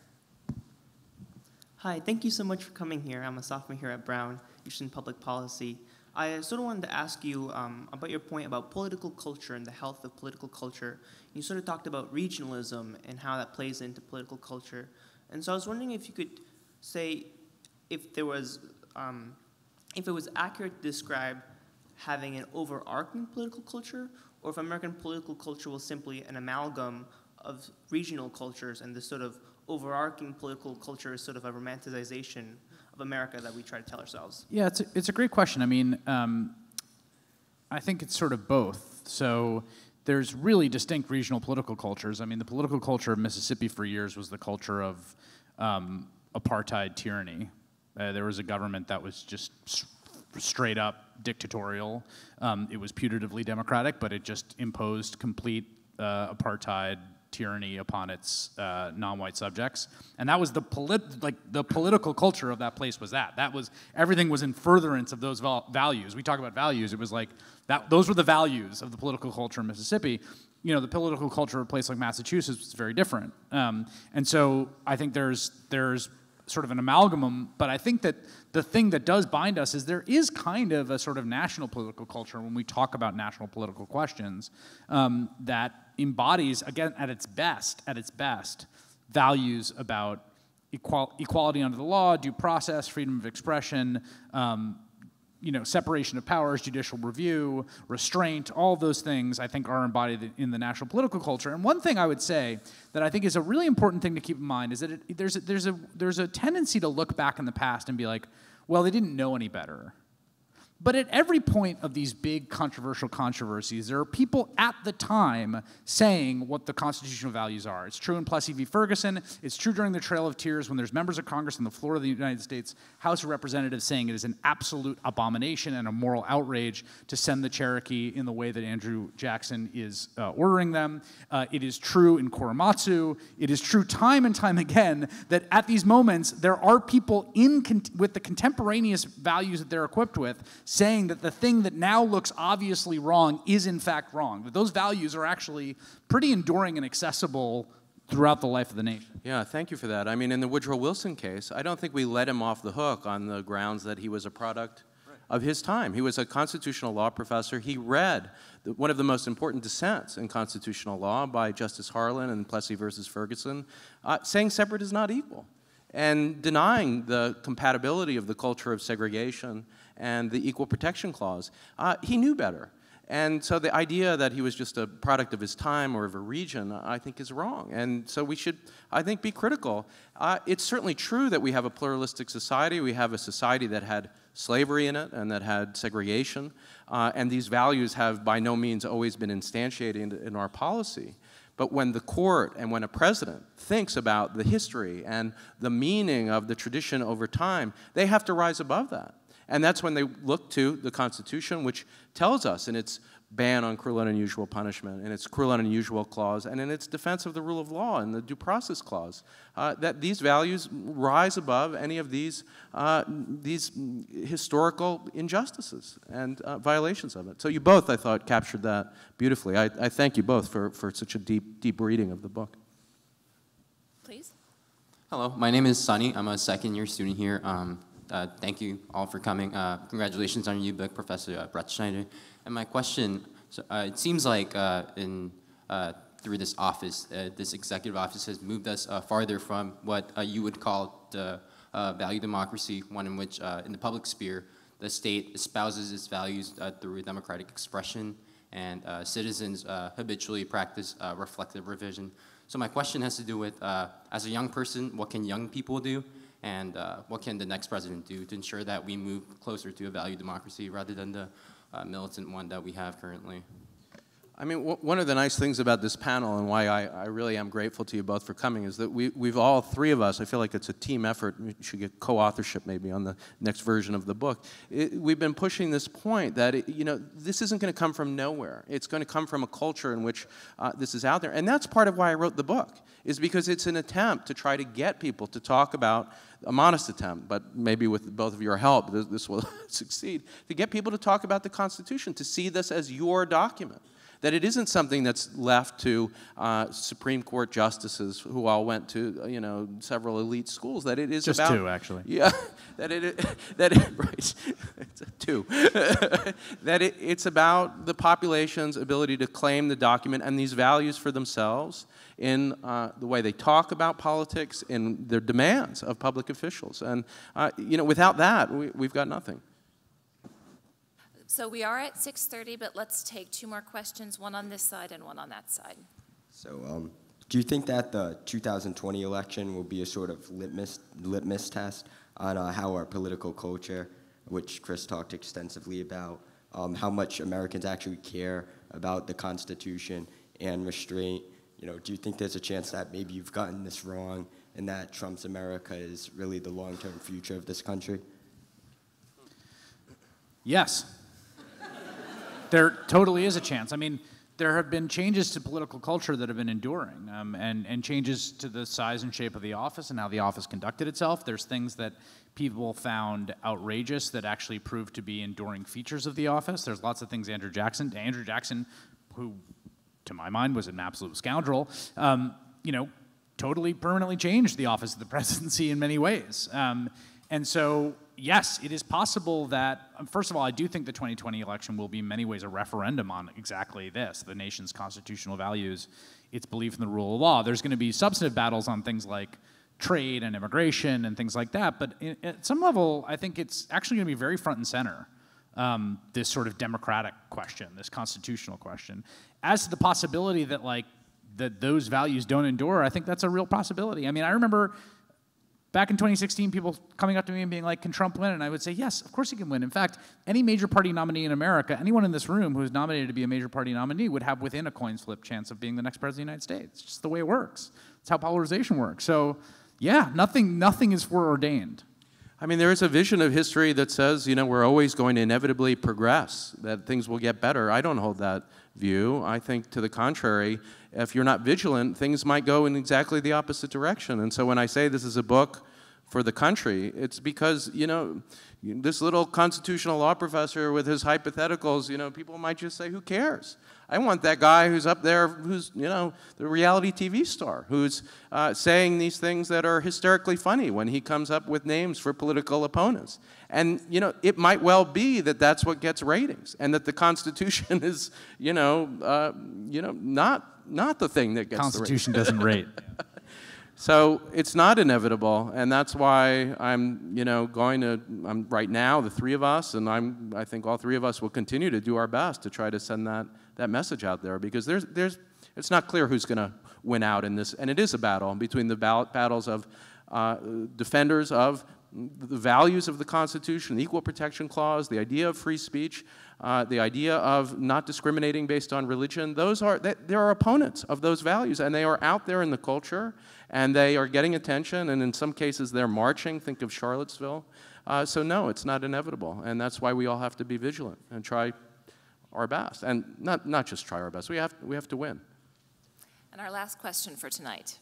Hi, thank you so much for coming here. I'm a sophomore here at Brown, interested in public policy. I sort of wanted to ask you about your point about political culture and the health of political culture. You sort of talked about regionalism and how that plays into political culture. And so I was wondering if you could say if there was if it was accurate to describe having an overarching political culture, or if American political culture was simply an amalgam of regional cultures, and this sort of overarching political culture is sort of a romanticization of America that we try to tell ourselves. Yeah, it's a great question. I mean, I think it's sort of both. So there's really distinct regional political cultures. I mean, the political culture of Mississippi for years was the culture of apartheid tyranny. There was a government that was just straight up dictatorial. It was putatively democratic, but it just imposed complete apartheid tyranny upon its non-white subjects, and that was the political culture of that place. Was that was, everything was in furtherance of those values. We talk about values. It was like that; those were the values of the political culture in Mississippi. You know, the political culture of a place like Massachusetts was very different, and so I think there's sort of an amalgam, but I think that the thing that does bind us is there is kind of a sort of national political culture when we talk about national political questions that embodies, again, at its best, values about equality under the law, due process, freedom of expression, you know, separation of powers, judicial review, restraint, all those things I think are embodied in the national political culture. And one thing I would say that I think is a really important thing to keep in mind is that there's a tendency to look back in the past and be like, well, they didn't know any better. But at every point of these big controversial controversies, there are people at the time saying what the constitutional values are. It's true in Plessy v. Ferguson. It's true during the Trail of Tears when there's members of Congress on the floor of the United States House of Representatives saying it is an absolute abomination and a moral outrage to send the Cherokee in the way that Andrew Jackson is ordering them. It is true in Korematsu. It is true time and time again that at these moments, there are people with the contemporaneous values that they're equipped with saying that the thing that now looks obviously wrong is in fact wrong, that those values are actually pretty enduring and accessible throughout the life of the nation. Yeah, thank you for that. I mean, in the Woodrow Wilson case, I don't think we let him off the hook on the grounds that he was a product of his time. He was a constitutional law professor. He read one of the most important dissents in constitutional law by Justice Harlan in Plessy versus Ferguson, saying separate is not equal, and denying the compatibility of the culture of segregation and the Equal Protection Clause. He knew better. And so the idea that he was just a product of his time or of a region, I think, is wrong. And so we should, I think, be critical. It's certainly true that we have a pluralistic society. We have a society that had slavery in it and that had segregation. And these values have by no means always been instantiated in our policy. But when the court and when a president thinks about the history and the meaning of the tradition over time, they have to rise above that. And that's when they look to the Constitution, which tells us in its ban on cruel and unusual punishment, in its cruel and unusual clause, and in its defense of the rule of law and the due process clause, that these values rise above any of these historical injustices and violations of it. So you both, I thought, captured that beautifully. I thank you both for such a deep reading of the book. Please. Hello, my name is Sunny. I'm a second-year student here. Thank you all for coming. Congratulations on your book, Professor Brettschneider. And my question, so, it seems like through this office, this executive office has moved us farther from what you would call the value democracy, one in which in the public sphere, the state espouses its values through democratic expression, and citizens habitually practice reflective revision. So my question has to do with, as a young person, what can young people do? And what can the next president do to ensure that we move closer to a value democracy rather than the militant one that we have currently? I mean, one of the nice things about this panel and why I really am grateful to you both for coming is that we've all three of us, I feel like it's a team effort, we should get co-authorship maybe on the next version of the book. We've been pushing this point that, you know, this isn't going to come from nowhere. It's going to come from a culture in which this is out there. And that's part of why I wrote the book, is because it's an attempt to try to get people to talk about, a modest attempt, but maybe with both of your help, this will succeed, to get people to talk about the Constitution, to see this as your document. That it isn't something that's left to Supreme Court justices who all went to, you know, several elite schools. That it is just about, two, actually. Yeah, right, it's two. That it's about the population's ability to claim the document and these values for themselves in the way they talk about politics, in their demands of public officials, and you know, without that, we've got nothing. So we are at 6:30, but let's take two more questions, one on this side and one on that side. So do you think that the 2020 election will be a sort of litmus test on how our political culture, which Chris talked extensively about, how much Americans actually care about the Constitution and restraint? You know, do you think there's a chance that maybe you've gotten this wrong and that Trump's America is really the long-term future of this country? Yes. There totally is a chance. I mean, there have been changes to political culture that have been enduring, and changes to the size and shape of the office and how the office conducted itself. There's things that people found outrageous that actually proved to be enduring features of the office. There's lots of things Andrew Jackson, who, to my mind, was an absolute scoundrel, you know, totally permanently changed the office of the presidency in many ways. And so, yes, it is possible that, first of all, I do think the 2020 election will be in many ways a referendum on exactly this, the nation's constitutional values, its belief in the rule of law. There's going to be substantive battles on things like trade and immigration and things like that, but at some level, I think it's actually going to be very front and center, this sort of democratic question, this constitutional question. As to the possibility that, like, that those values don't endure, I think that's a real possibility. I mean, I remember back in 2016, people coming up to me and being like, can Trump win? And I would say, yes, of course he can win. In fact, any major party nominee in America, anyone in this room who is nominated to be a major party nominee would have within a coin's flip chance of being the next president of the United States. It's just the way it works. It's how polarization works. So yeah, nothing is foreordained. I mean, there is a vision of history that says, you know, we're always going to inevitably progress, that things will get better. I don't hold that view. I think, to the contrary, if you're not vigilant, things might go in exactly the opposite direction. And so when I say this is a book for the country, it's because, you know, this little constitutional law professor with his hypotheticals, you know, people might just say, who cares? I want that guy who's up there, who's, you know, the reality TV star, who's saying these things that are hysterically funny when he comes up with names for political opponents. And, you know, it might well be that that's what gets ratings, and that the Constitution is, you know, not the thing that gets Constitution the ratings. Constitution doesn't rate. So it's not inevitable, and that's why I'm, you know, I'm right now, the three of us, and I think all three of us will continue to do our best to try to send that message out there, because it's not clear who's going to win out in this, and it is a battle between the battles of defenders of the values of the Constitution, the Equal Protection Clause, the idea of free speech, the idea of not discriminating based on religion. There are opponents of those values, and they are out there in the culture, and they are getting attention, and in some cases they're marching. Think of Charlottesville. So no, it's not inevitable, and that's why we all have to be vigilant and try our best, and not just try our best. We have to win. And our last question for tonight.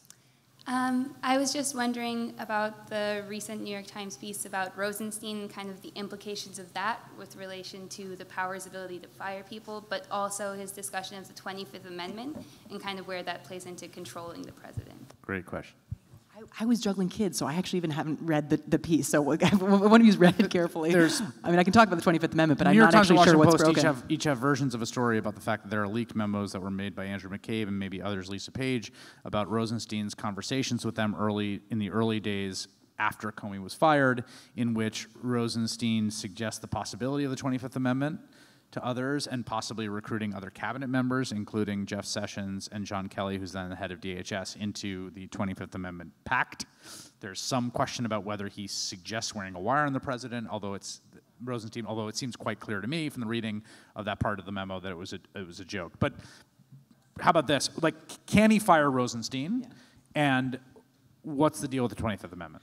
I was just wondering about the recent New York Times piece about Rosenstein and kind of the implications of that with relation to the power's ability to fire people, but also his discussion of the 25th Amendment and kind of where that plays into controlling the president. Great question. I was juggling kids, so I actually even haven't read the piece, so one of you's read it carefully. I mean, I can talk about the 25th Amendment, but I'm not actually sure what's broken. Each have versions of a story about the fact that there are leaked memos that were made by Andrew McCabe and maybe others, Lisa Page, about Rosenstein's conversations with them in the early days after Comey was fired, in which Rosenstein suggests the possibility of the 25th Amendment to others, and possibly recruiting other cabinet members, including Jeff Sessions and John Kelly, who's then the head of DHS, into the 25th Amendment pact. There's some question about whether he suggests wearing a wire on the president, although it seems quite clear to me from the reading of that part of the memo that it was a joke. But how about this? Like, can he fire Rosenstein? Yeah. And what's the deal with the 25th Amendment?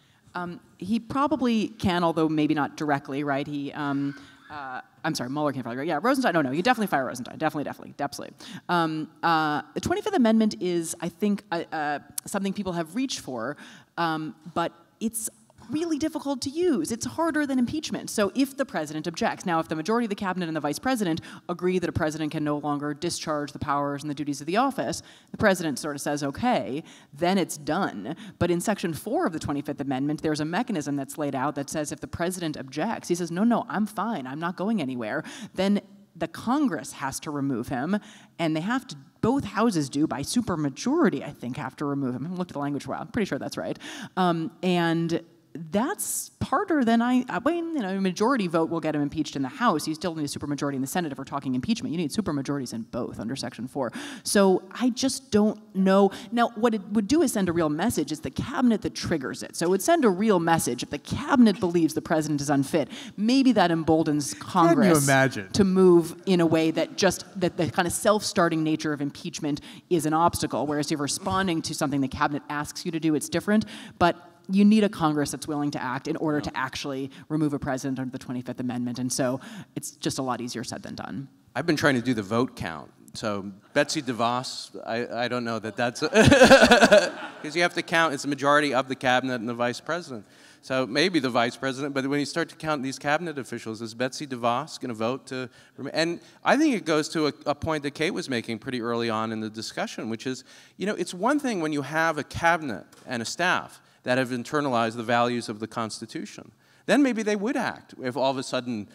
He probably can, although maybe not directly, right? I'm sorry, Mueller can't fire. Yeah, Rosenstein, no, you definitely fire Rosenstein, definitely. The 25th Amendment is, I think, something people have reached for, but it's really difficult to use. It's harder than impeachment. So if the president objects, now if the majority of the cabinet and the vice president agree that a president can no longer discharge the powers and the duties of the office, the president sort of says, okay, then it's done. But in Section 4 of the 25th Amendment, there's a mechanism that's laid out that says if the president objects, he says, no, I'm fine, I'm not going anywhere, then the Congress has to remove him, and they have to, both houses do, by supermajority, I think, have to remove him. I haven't looked at the language for a while. I'm pretty sure that's right. And that's harder than I mean, a majority vote will get him impeached in the House. You still need a supermajority in the Senate if we're talking impeachment. You need supermajorities in both under Section 4. So I just don't know. Now, what it would do is send a real message. It's the cabinet that triggers it. So it would send a real message. If the cabinet believes the president is unfit, maybe that emboldens Congress to move in a way that just, that the kind of self-starting nature of impeachment is an obstacle, whereas you're responding to something the cabinet asks you to do, it's different. But you need a Congress that's willing to act in order to actually remove a president under the 25th Amendment. And so it's just a lot easier said than done. I've been trying to do the vote count. So Betsy DeVos, I don't know that that's, because you have to count, it's a majority of the cabinet and the vice president. So maybe the vice president, but when you start to count these cabinet officials, is Betsy DeVos going to vote to, and I think it goes to a point that Kate was making pretty early on in the discussion, which is, you know, it's one thing when you have a cabinet and a staff that have internalized the values of the Constitution. Then maybe they would act if all of a sudden,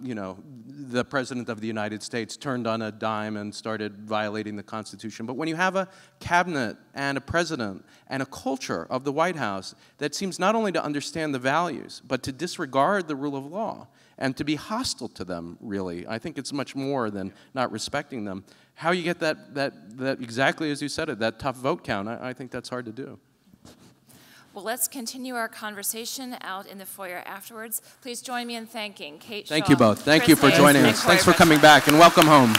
you know, the President of the United States turned on a dime and started violating the Constitution. But when you have a cabinet and a president and a culture of the White House that seems not only to understand the values, but to disregard the rule of law and to be hostile to them, really, I think it's much more than not respecting them. How you get that exactly as you said it, that tough vote count, I think that's hard to do. Well, let's continue our conversation out in the foyer afterwards. Please join me in thanking Kate Shaw. Thank you both. Thank you for joining us. Thanks for coming back and welcome home.